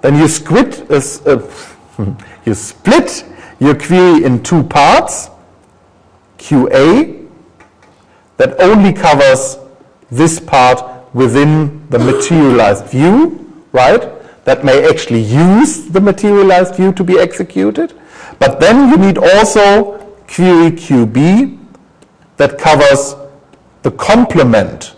then you split, uh, uh, you split your query in two parts, Q A, that only covers this part within the materialized view, right? That may actually use the materialized view to be executed. But then you need also query Q B that covers the complement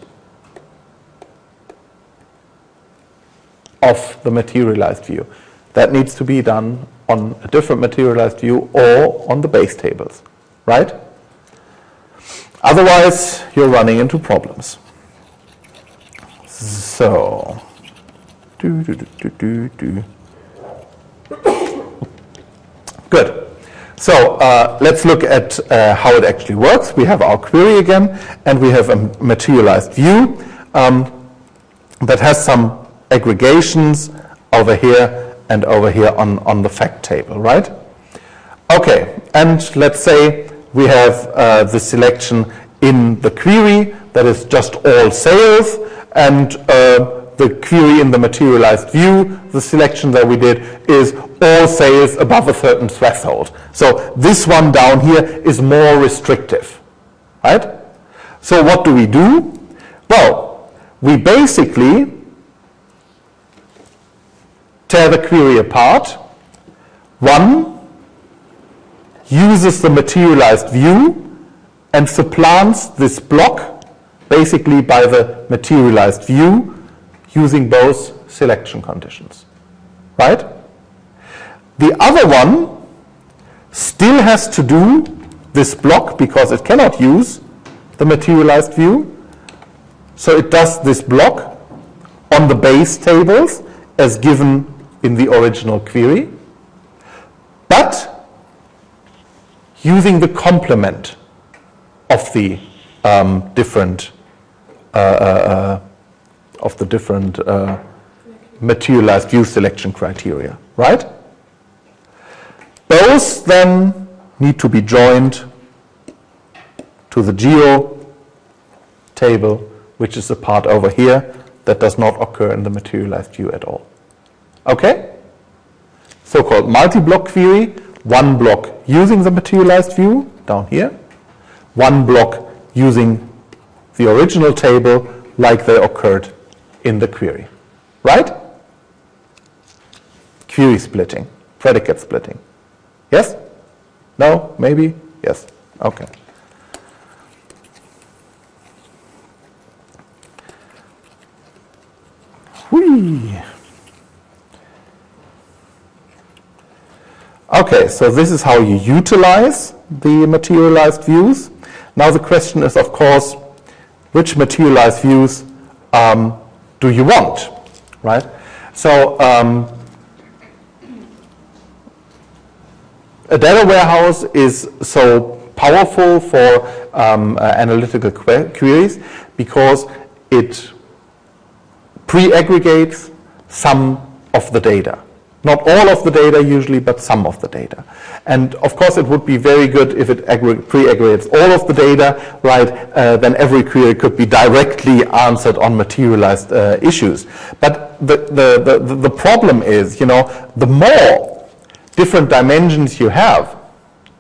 of the materialized view. That needs to be done on a different materialized view or on the base tables, right? Otherwise, you're running into problems. So, do, do, do, do, do. Good. So uh, let's look at uh, how it actually works. We have our query again, and we have a materialized view. Um, that has some aggregations over here and over here on, on the fact table, right? Okay, and let's say we have uh, the selection in the query that is just all sales, and uh, the query in the materialized view, the selection that we did, is all sales above a certain threshold. So this one down here is more restrictive, right? So what do we do? Well, we basically tear the query apart. One uses the materialized view and supplants this block basically by the materialized view using both selection conditions, right? The other one still has to do this block because it cannot use the materialized view. So it does this block on the base tables as given in the original query, but using the complement of the um, different uh, uh, of the different uh, materialized view selection criteria, right? Those then need to be joined to the geo table, which is the part over here that does not occur in the materialized view at all. Okay? So-called multi-block query, one block using the materialized view down here, one block using the original table like they occurred in the query, right? Query splitting, predicate splitting. Yes? No? Maybe? Yes. Okay. Whee. Okay, so this is how you utilize the materialized views. Now the question is, of course, which materialized views um, do you want, right? So um, a data warehouse is so powerful for um, uh, analytical que queries because it pre-aggregates some of the data. Not all of the data usually, but some of the data. And of course it would be very good if it pre-aggregates all of the data, right? Uh, then every query could be directly answered on materialized uh, issues. But the, the, the, the problem is, you know, the more different dimensions you have,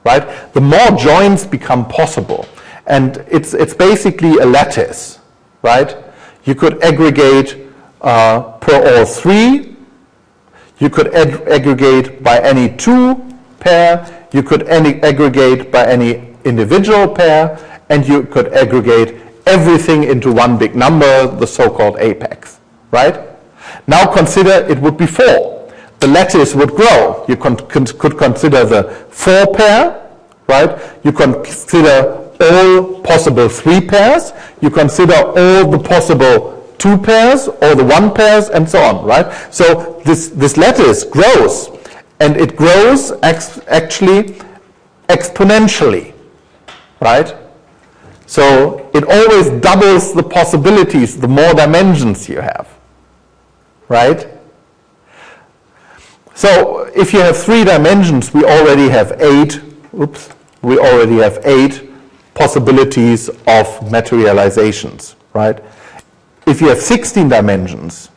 right, the more joins become possible. And it's, it's basically a lattice, right? You could aggregate Uh, per all three, you could ag aggregate by any two pair, you could any aggregate by any individual pair, and you could aggregate everything into one big number, the so-called apex, right? Now consider it would be four. The lattice would grow. You con con could consider the four pair, right? You consider all possible three pairs, you consider all the possible two pairs or the one pairs and so on, right? So this, this lattice grows, and it grows ex actually exponentially, right? So it always doubles the possibilities the more dimensions you have, right? So if you have three dimensions, we already have eight, oops, we already have eight possibilities of materializations, right? If you have sixteen dimensions,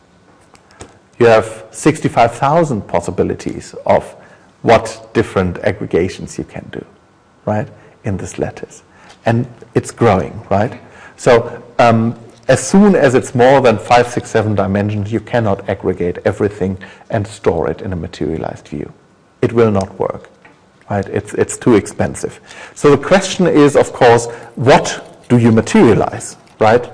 you have sixty-five thousand possibilities of what different aggregations you can do, right, in this lattice. And it's growing, right? So um, as soon as it's more than five, six, seven dimensions, you cannot aggregate everything and store it in a materialized view. It will not work, right? It's, it's too expensive. So the question is, of course, what do you materialize, right?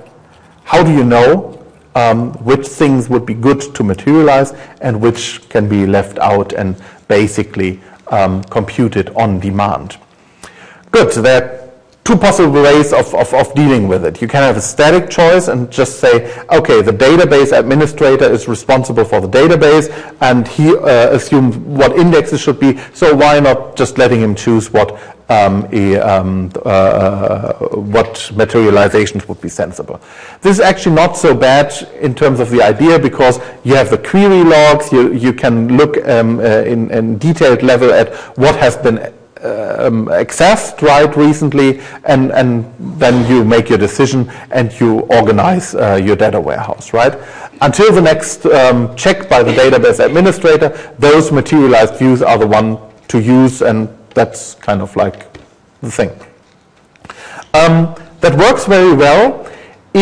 How do you know um, which things would be good to materialize and which can be left out and basically um, computed on demand? Good, so there are two possible ways of, of, of dealing with it. You can have a static choice and just say, okay, the database administrator is responsible for the database and he uh, assumes what indexes should be, so why not just letting him choose what Um, a, um, uh, what materializations would be sensible. This is actually not so bad in terms of the idea, because you have the query logs, you, you can look um, uh, in, in detailed level at what has been um, accessed right recently, and, and then you make your decision and you organize uh, your data warehouse, right? Until the next um, check by the database administrator, those materialized views are the one to use, and that's kind of like the thing. Um, that works very well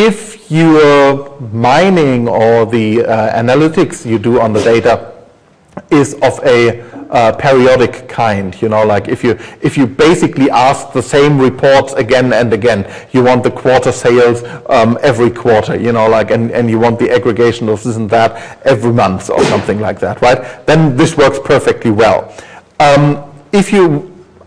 if your mining or the uh, analytics you do on the data is of a uh, periodic kind. You know, like if you if you basically ask the same reports again and again, you want the quarter sales um, every quarter. You know, like and and you want the aggregation of this and that every month or something like that, right? Then this works perfectly well. Um, If you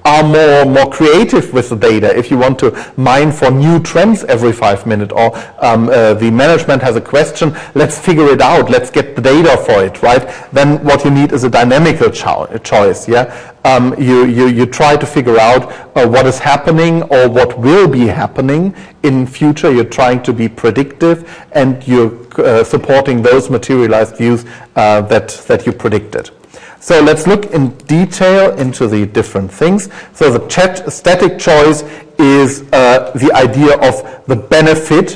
are more more creative with the data, if you want to mine for new trends every five minutes, or um, uh, the management has a question, let's figure it out, let's get the data for it, right? Then what you need is a dynamical cho choice. Yeah, um, you you you try to figure out uh, what is happening or what will be happening in future. You're trying to be predictive, and you're uh, supporting those materialized views uh, that that you predicted. So let's look in detail into the different things. So the chat static choice is uh, the idea of the benefit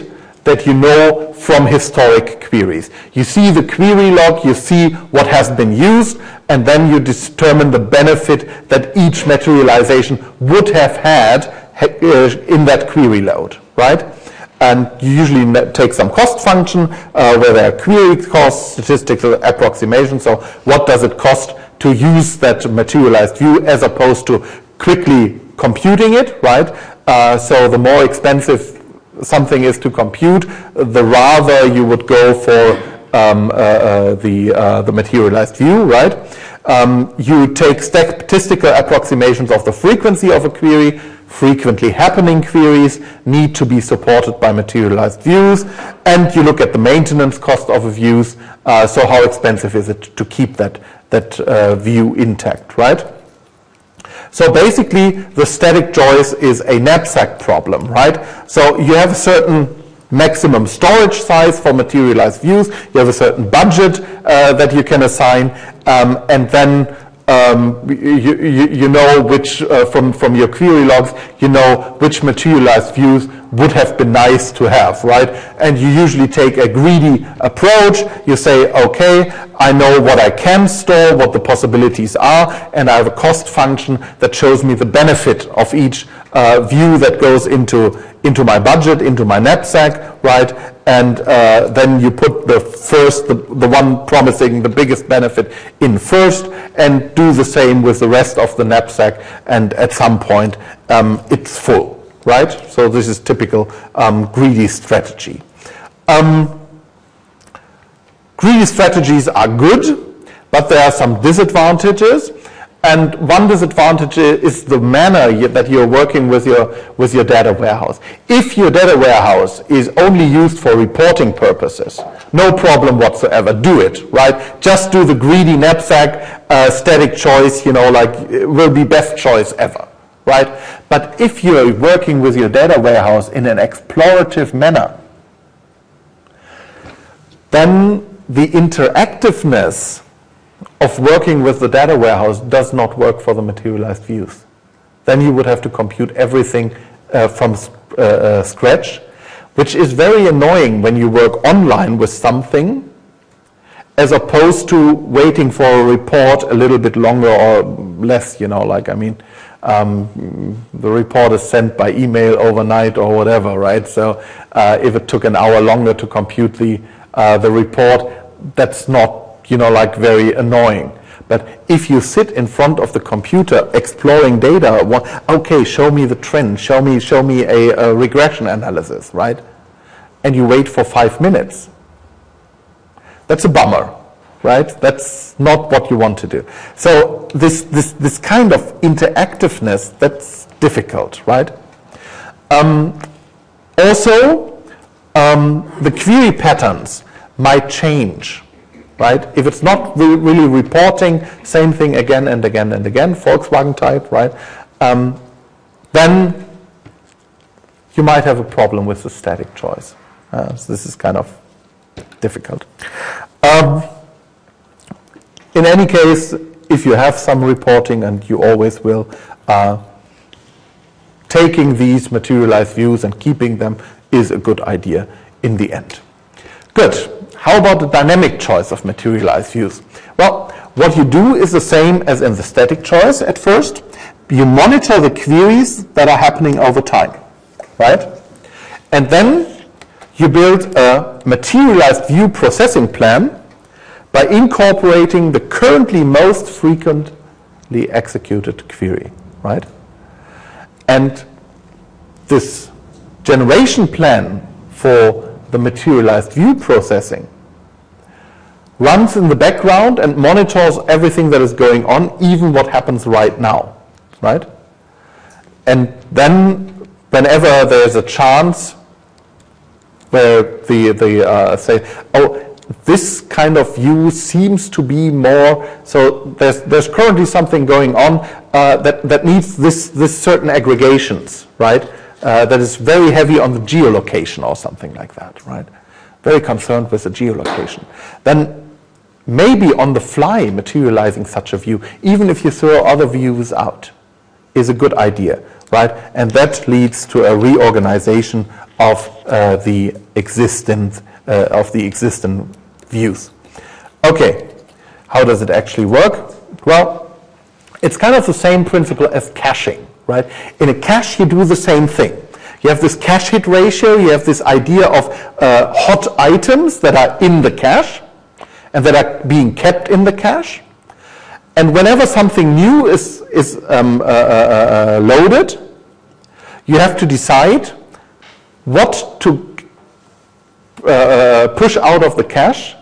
that you know from historic queries. You see the query log, you see what has been used, and then you determine the benefit that each materialization would have had in that query load, right? And you usually take some cost function, uh, where there are query costs, statistical approximations, so what does it cost to use that materialized view as opposed to quickly computing it, right? Uh, so the more expensive something is to compute, the rather you would go for um, uh, uh, the, uh, the materialized view, right? Um, you take statistical approximations of the frequency of a query. Frequently happening queries need to be supported by materialized views, and you look at the maintenance cost of views, uh, so how expensive is it to keep that, that uh, view intact, right? So basically the static choice is a knapsack problem, right? So you have a certain maximum storage size for materialized views, you have a certain budget uh, that you can assign, um, and then Um, you, you, you know which uh, from from your query logs, you know which materialized views would have been nice to have, right? And you usually take a greedy approach. You say, okay, I know what I can store, what the possibilities are, and I have a cost function that shows me the benefit of each uh, view that goes into into my budget, into my knapsack, right? And uh, then you put the first, the, the one promising the biggest benefit in first, and do the same with the rest of the knapsack, and at some point um, it's full, right? So this is typical um, greedy strategy. Um, greedy strategies are good, but there are some disadvantages. And one disadvantage is the manner that you're working with your, with your data warehouse. If your data warehouse is only used for reporting purposes, no problem whatsoever, do it, right? Just do the greedy knapsack, uh, static choice, you know, like it will be best choice ever, right? But if you're working with your data warehouse in an explorative manner, then the interactiveness of working with the data warehouse does not work for the materialized views. Then you would have to compute everything uh, from uh, uh, scratch, which is very annoying when you work online with something, as opposed to waiting for a report a little bit longer or less, you know, like, I mean, um, the report is sent by email overnight or whatever, right? So uh, if it took an hour longer to compute the, uh, the report, that's not, you know, like very annoying. But if you sit in front of the computer exploring data, okay, show me the trend, show me, show me a, a regression analysis, right? And you wait for five minutes. That's a bummer, right? That's not what you want to do. So this, this, this kind of interactiveness, that's difficult, right? Um, also, um, the query patterns might change, right? If it's not re really reporting same thing again and again and again, Volkswagen type, right? Um, then you might have a problem with the static choice. Uh, so this is kind of difficult. Um, in any case, if you have some reporting, and you always will, uh, taking these materialized views and keeping them is a good idea in the end. Good. How about the dynamic choice of materialized views? Well, what you do is the same as in the static choice at first. You monitor the queries that are happening over time, right? And then you build a materialized view processing plan by incorporating the currently most frequently executed query, right? And this generation plan for the materialized view processing runs in the background and monitors everything that is going on, even what happens right now, right? And then whenever there's a chance where the, the uh, say, oh, this kind of view seems to be more, so there's, there's currently something going on uh, that, that needs this, this certain aggregations, right? Uh, that is very heavy on the geolocation or something like that, right? Very concerned with the geolocation. Then maybe on the fly materializing such a view, even if you throw other views out, is a good idea, right? And that leads to a reorganization of uh, the existent Uh, of the existing views. Okay, how does it actually work? Well, it's kind of the same principle as caching, right? In a cache, you do the same thing. You have this cache hit ratio, you have this idea of uh, hot items that are in the cache and that are being kept in the cache. And whenever something new is, is um, uh, uh, uh, loaded, you have to decide what to Uh, push out of the cache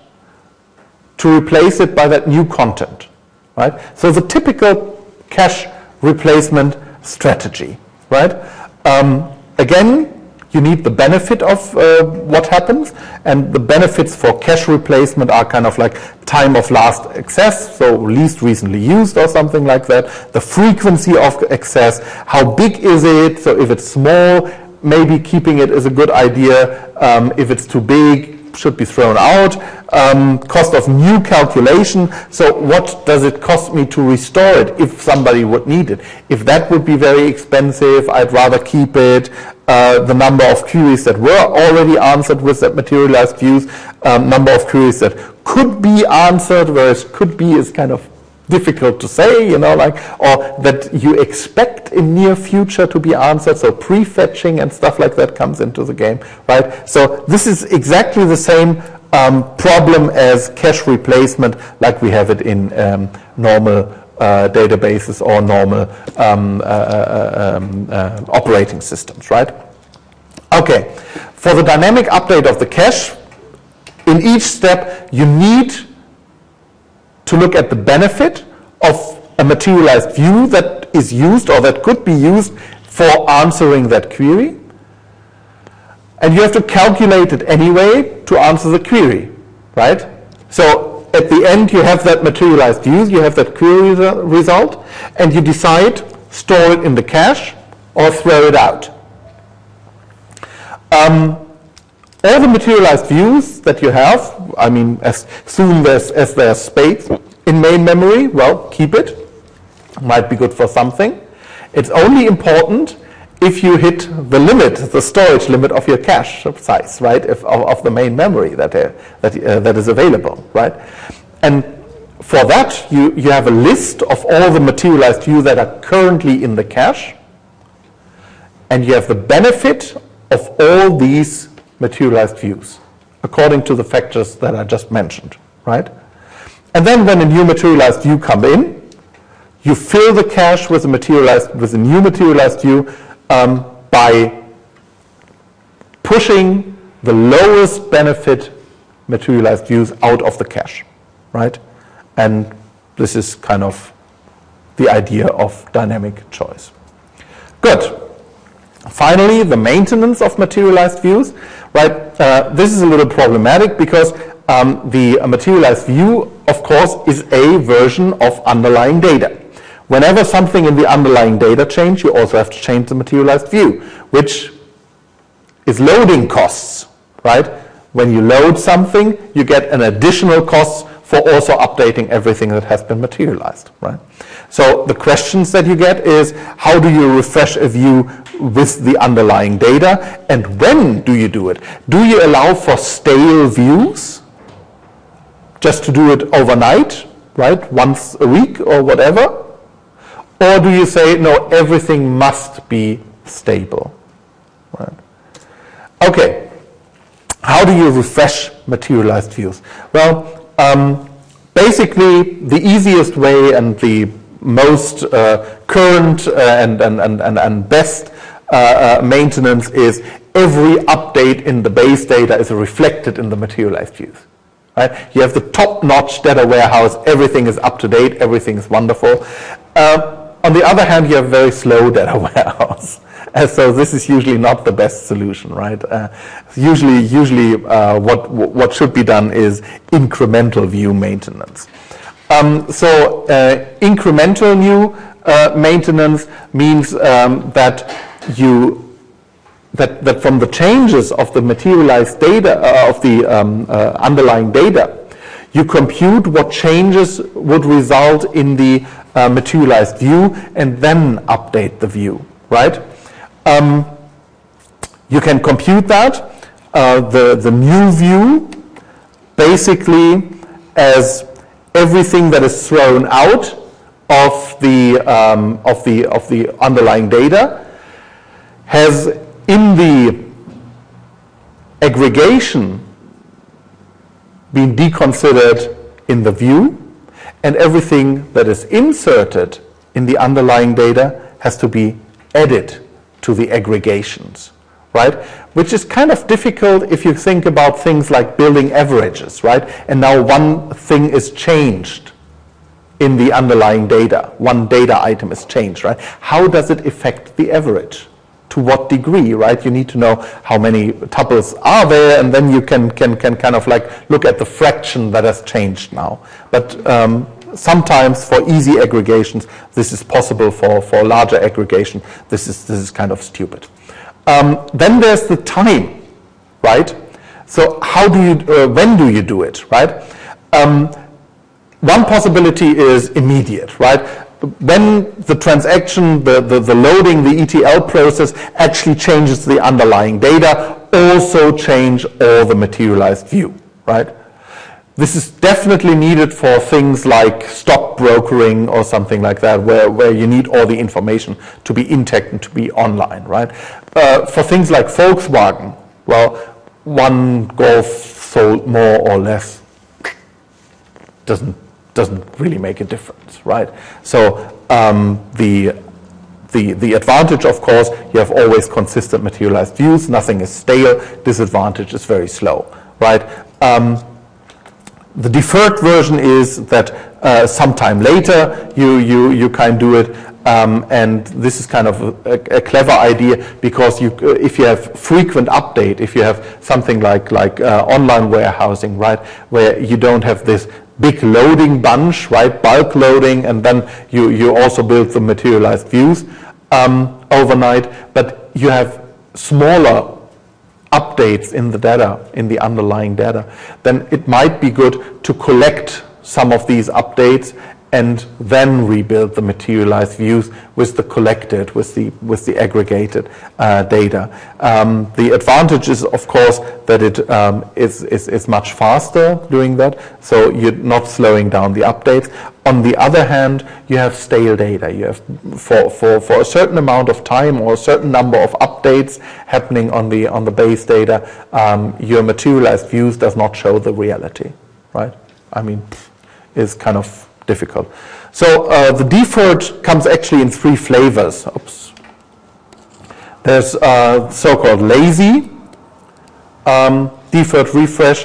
to replace it by that new content, right? So the typical cache replacement strategy, right? Um, again, you need the benefit of uh, what happens, and the benefits for cache replacement are kind of like time of last access, so least recently used or something like that, the frequency of access, how big is it, so if it's small, maybe keeping it is a good idea. Um, if it's too big, should be thrown out. Um, cost of new calculation. So what does it cost me to restore it if somebody would need it? If that would be very expensive, I'd rather keep it. Uh, the number of queries that were already answered with that materialized views, um, number of queries that could be answered, whereas could be is kind of difficult to say, you know, like, or that you expect in near future to be answered, so prefetching and stuff like that comes into the game, right? So this is exactly the same um, problem as cache replacement like we have it in um, normal uh, databases or normal um, uh, uh, um, uh, operating systems, right? Okay, for the dynamic update of the cache, in each step you need to look at the benefit of a materialized view that is used or that could be used for answering that query. And you have to calculate it anyway to answer the query, right? So at the end you have that materialized view, you have that query result, and you decide, store it in the cache or throw it out. Um, All the materialized views that you have, I mean, as soon as, as there's space in main memory, well, keep it. Might be good for something. It's only important if you hit the limit, the storage limit of your cache size, right, if, of, of the main memory that, uh, that, uh, that is available, right? And for that, you, you have a list of all the materialized views that are currently in the cache, and you have the benefit of all these materialized views according to the factors that I just mentioned, right? And then when a new materialized view comes in, you fill the cache with a materialized with a new materialized view um, by pushing the lowest benefit materialized views out of the cache, right? And this is kind of the idea of dynamic choice. Good. Finally, the maintenance of materialized views, right? Uh, this is a little problematic because um, the materialized view, of course, is a version of underlying data. Whenever something in the underlying data changes, you also have to change the materialized view, which is loading costs, right? When you load something, you get an additional cost for also updating everything that has been materialized, right? So the questions that you get is, how do you refresh a view with the underlying data, and when do you do it? Do you allow for stale views just to do it overnight, right, once a week or whatever? Or do you say, no, everything must be stable, right? Okay, how do you refresh materialized views? Well, um, basically the easiest way and the most uh, current uh, and, and, and, and best uh, uh, maintenance is every update in the base data is reflected in the materialized views. Right? You have the top-notch data warehouse, everything is up to date, everything is wonderful. Uh, on the other hand, you have very slow data warehouse. And so this is usually not the best solution, right? Uh, usually, usually uh, what what should be done is incremental view maintenance. Um, so uh, incremental new uh, maintenance means um, that you that that from the changes of the materialized data uh, of the um, uh, underlying data, you compute what changes would result in the uh, materialized view and then update the view, right? Um, you can compute that, uh, the, the new view, basically as everything that is thrown out of the, um, of the, of the underlying data has in the aggregation been deconsidered in the view, and everything that is inserted in the underlying data has to be added to the aggregations, right? Which is kind of difficult if you think about things like building averages, right? And now one thing is changed in the underlying data. One data item is changed, right? How does it affect the average? To what degree, right? You need to know how many tuples are there, and then you can, can, can kind of like look at the fraction that has changed now. But um, sometimes for easy aggregations, this is possible. For, for larger aggregation, this is, this is kind of stupid. Um, then there's the time, right? So how do you, uh, when do you do it, right? Um, one possibility is immediate, right? When the transaction, the, the, the loading, the E T L process actually changes the underlying data, also change all the materialized view, right? This is definitely needed for things like stock brokering or something like that, where, where you need all the information to be intact and to be online, right? Uh, for things like Volkswagen, well, one Golf sold more or less doesn't, doesn't really make a difference, right? So um, the, the, the advantage, of course, you have always consistent materialized views, nothing is stale, disadvantage is very slow, right? Um, The deferred version is that uh, sometime later you, you, you can do it, um, and this is kind of a, a clever idea because you, if you have frequent update, if you have something like, like uh, online warehousing, right, where you don't have this big loading bunch, right, bulk loading, and then you, you also build the materialized views um, overnight, but you have smaller updates in the data, in the underlying data, then it might be good to collect some of these updates and then rebuild the materialized views with the collected, with the with the aggregated uh, data. Um, the advantage is, of course, that it um, is, is, is much faster doing that, so you're not slowing down the updates. On the other hand, you have stale data. You have for, for, for a certain amount of time or a certain number of updates happening on the on the base data, um, your materialized views does not show the reality, right? I mean, it's kind of difficult. So uh, the deferred comes actually in three flavors. Oops. There's uh, so-called lazy um, deferred refresh.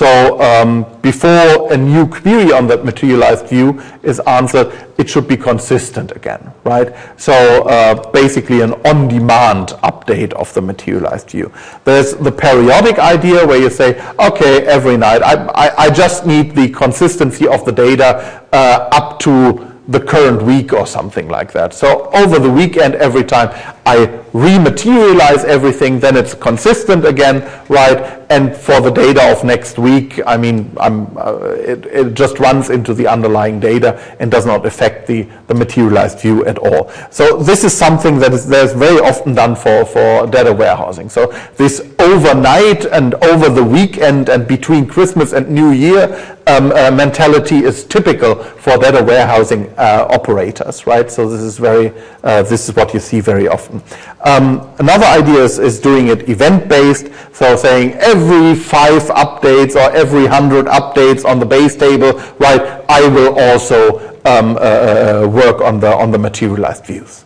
So um, before a new query on that materialized view is answered, it should be consistent again, right? So uh, basically an on-demand update of the materialized view. There's the periodic idea where you say, okay, every night, I, I, I just need the consistency of the data uh, up to the current week or something like that. So over the weekend, every time I rematerialize everything, then it's consistent again, right? And for the data of next week, I mean, I'm, uh, it, it just runs into the underlying data and does not affect the, the materialized view at all. So this is something that is there's very often done for, for data warehousing. So this overnight and over the weekend and between Christmas and New Year um, uh, mentality is typical for data warehousing uh, operators, right? So this is very, uh, this is what you see very often. Um, another idea is, is doing it event-based, so saying every five updates or every hundred updates on the base table, right, I will also um, uh, work on the, on the materialized views.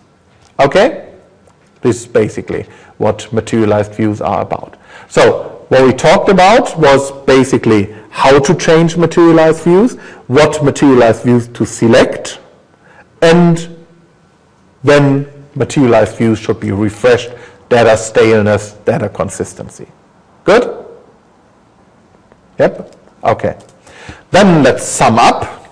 Okay? This is basically what materialized views are about. So what we talked about was basically how to change materialized views, what materialized views to select, and then materialized views should be refreshed, data staleness, data consistency. Good? Yep? Okay. Then let's sum up.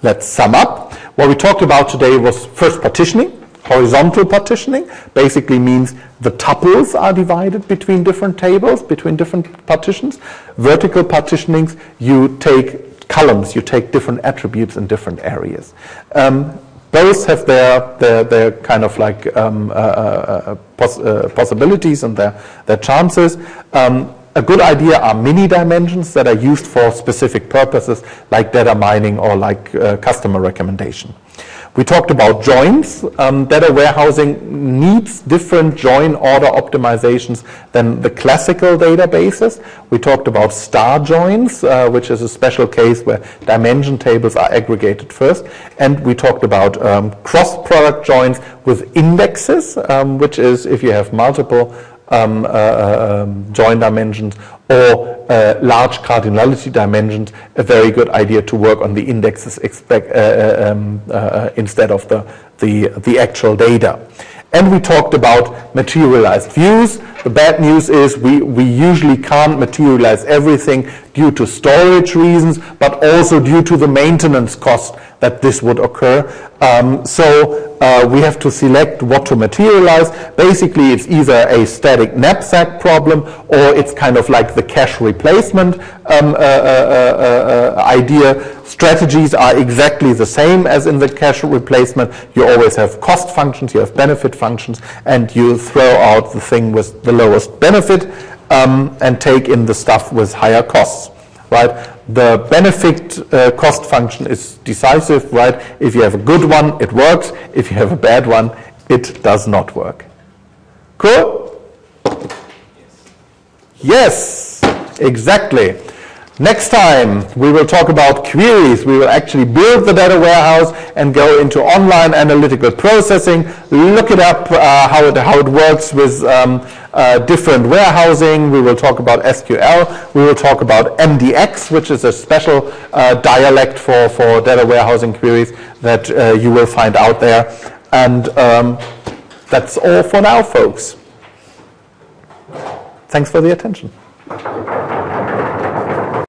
Let's sum up. What we talked about today was first partitioning. Horizontal partitioning basically means the tuples are divided between different tables, between different partitions. Vertical partitionings, you take columns, you take different attributes in different areas. Um, Both have their, their, their kind of like um, uh, uh, poss uh, possibilities and their, their chances. Um, a good idea are mini dimensions that are used for specific purposes like data mining or like uh, customer recommendation. We talked about joins. Um, data warehousing needs different join order optimizations than the classical databases. We talked about star joins, uh, which is a special case where dimension tables are aggregated first. And we talked about um, cross-product joins with indexes, um, which is if you have multiple um, uh, uh, join dimensions or uh, large cardinality dimensions, a very good idea to work on the indexes expect, uh, um, uh, instead of the, the, the actual data. And we talked about materialized views. The bad news is we, we usually can't materialize everything due to storage reasons, but also due to the maintenance cost that this would occur. Um, so uh, we have to select what to materialize. Basically, it's either a static knapsack problem or it's kind of like the cache replacement um, uh, uh, uh, uh, idea. Strategies are exactly the same as in the cache replacement. You always have cost functions, you have benefit functions, and you throw out the thing with the lowest benefit um, and take in the stuff with higher costs, right? The benefit uh, cost function is decisive, right? If you have a good one, it works. If you have a bad one, it does not work. Cool? Yes, yes, exactly. Next time, we will talk about queries. We will actually build the data warehouse and go into online analytical processing. Look it up, uh, how, it, how it works with um, uh, different warehousing. We will talk about S Q L. We will talk about M D X, which is a special uh, dialect for, for data warehousing queries that uh, you will find out there. And um, that's all for now, folks. Thanks for the attention.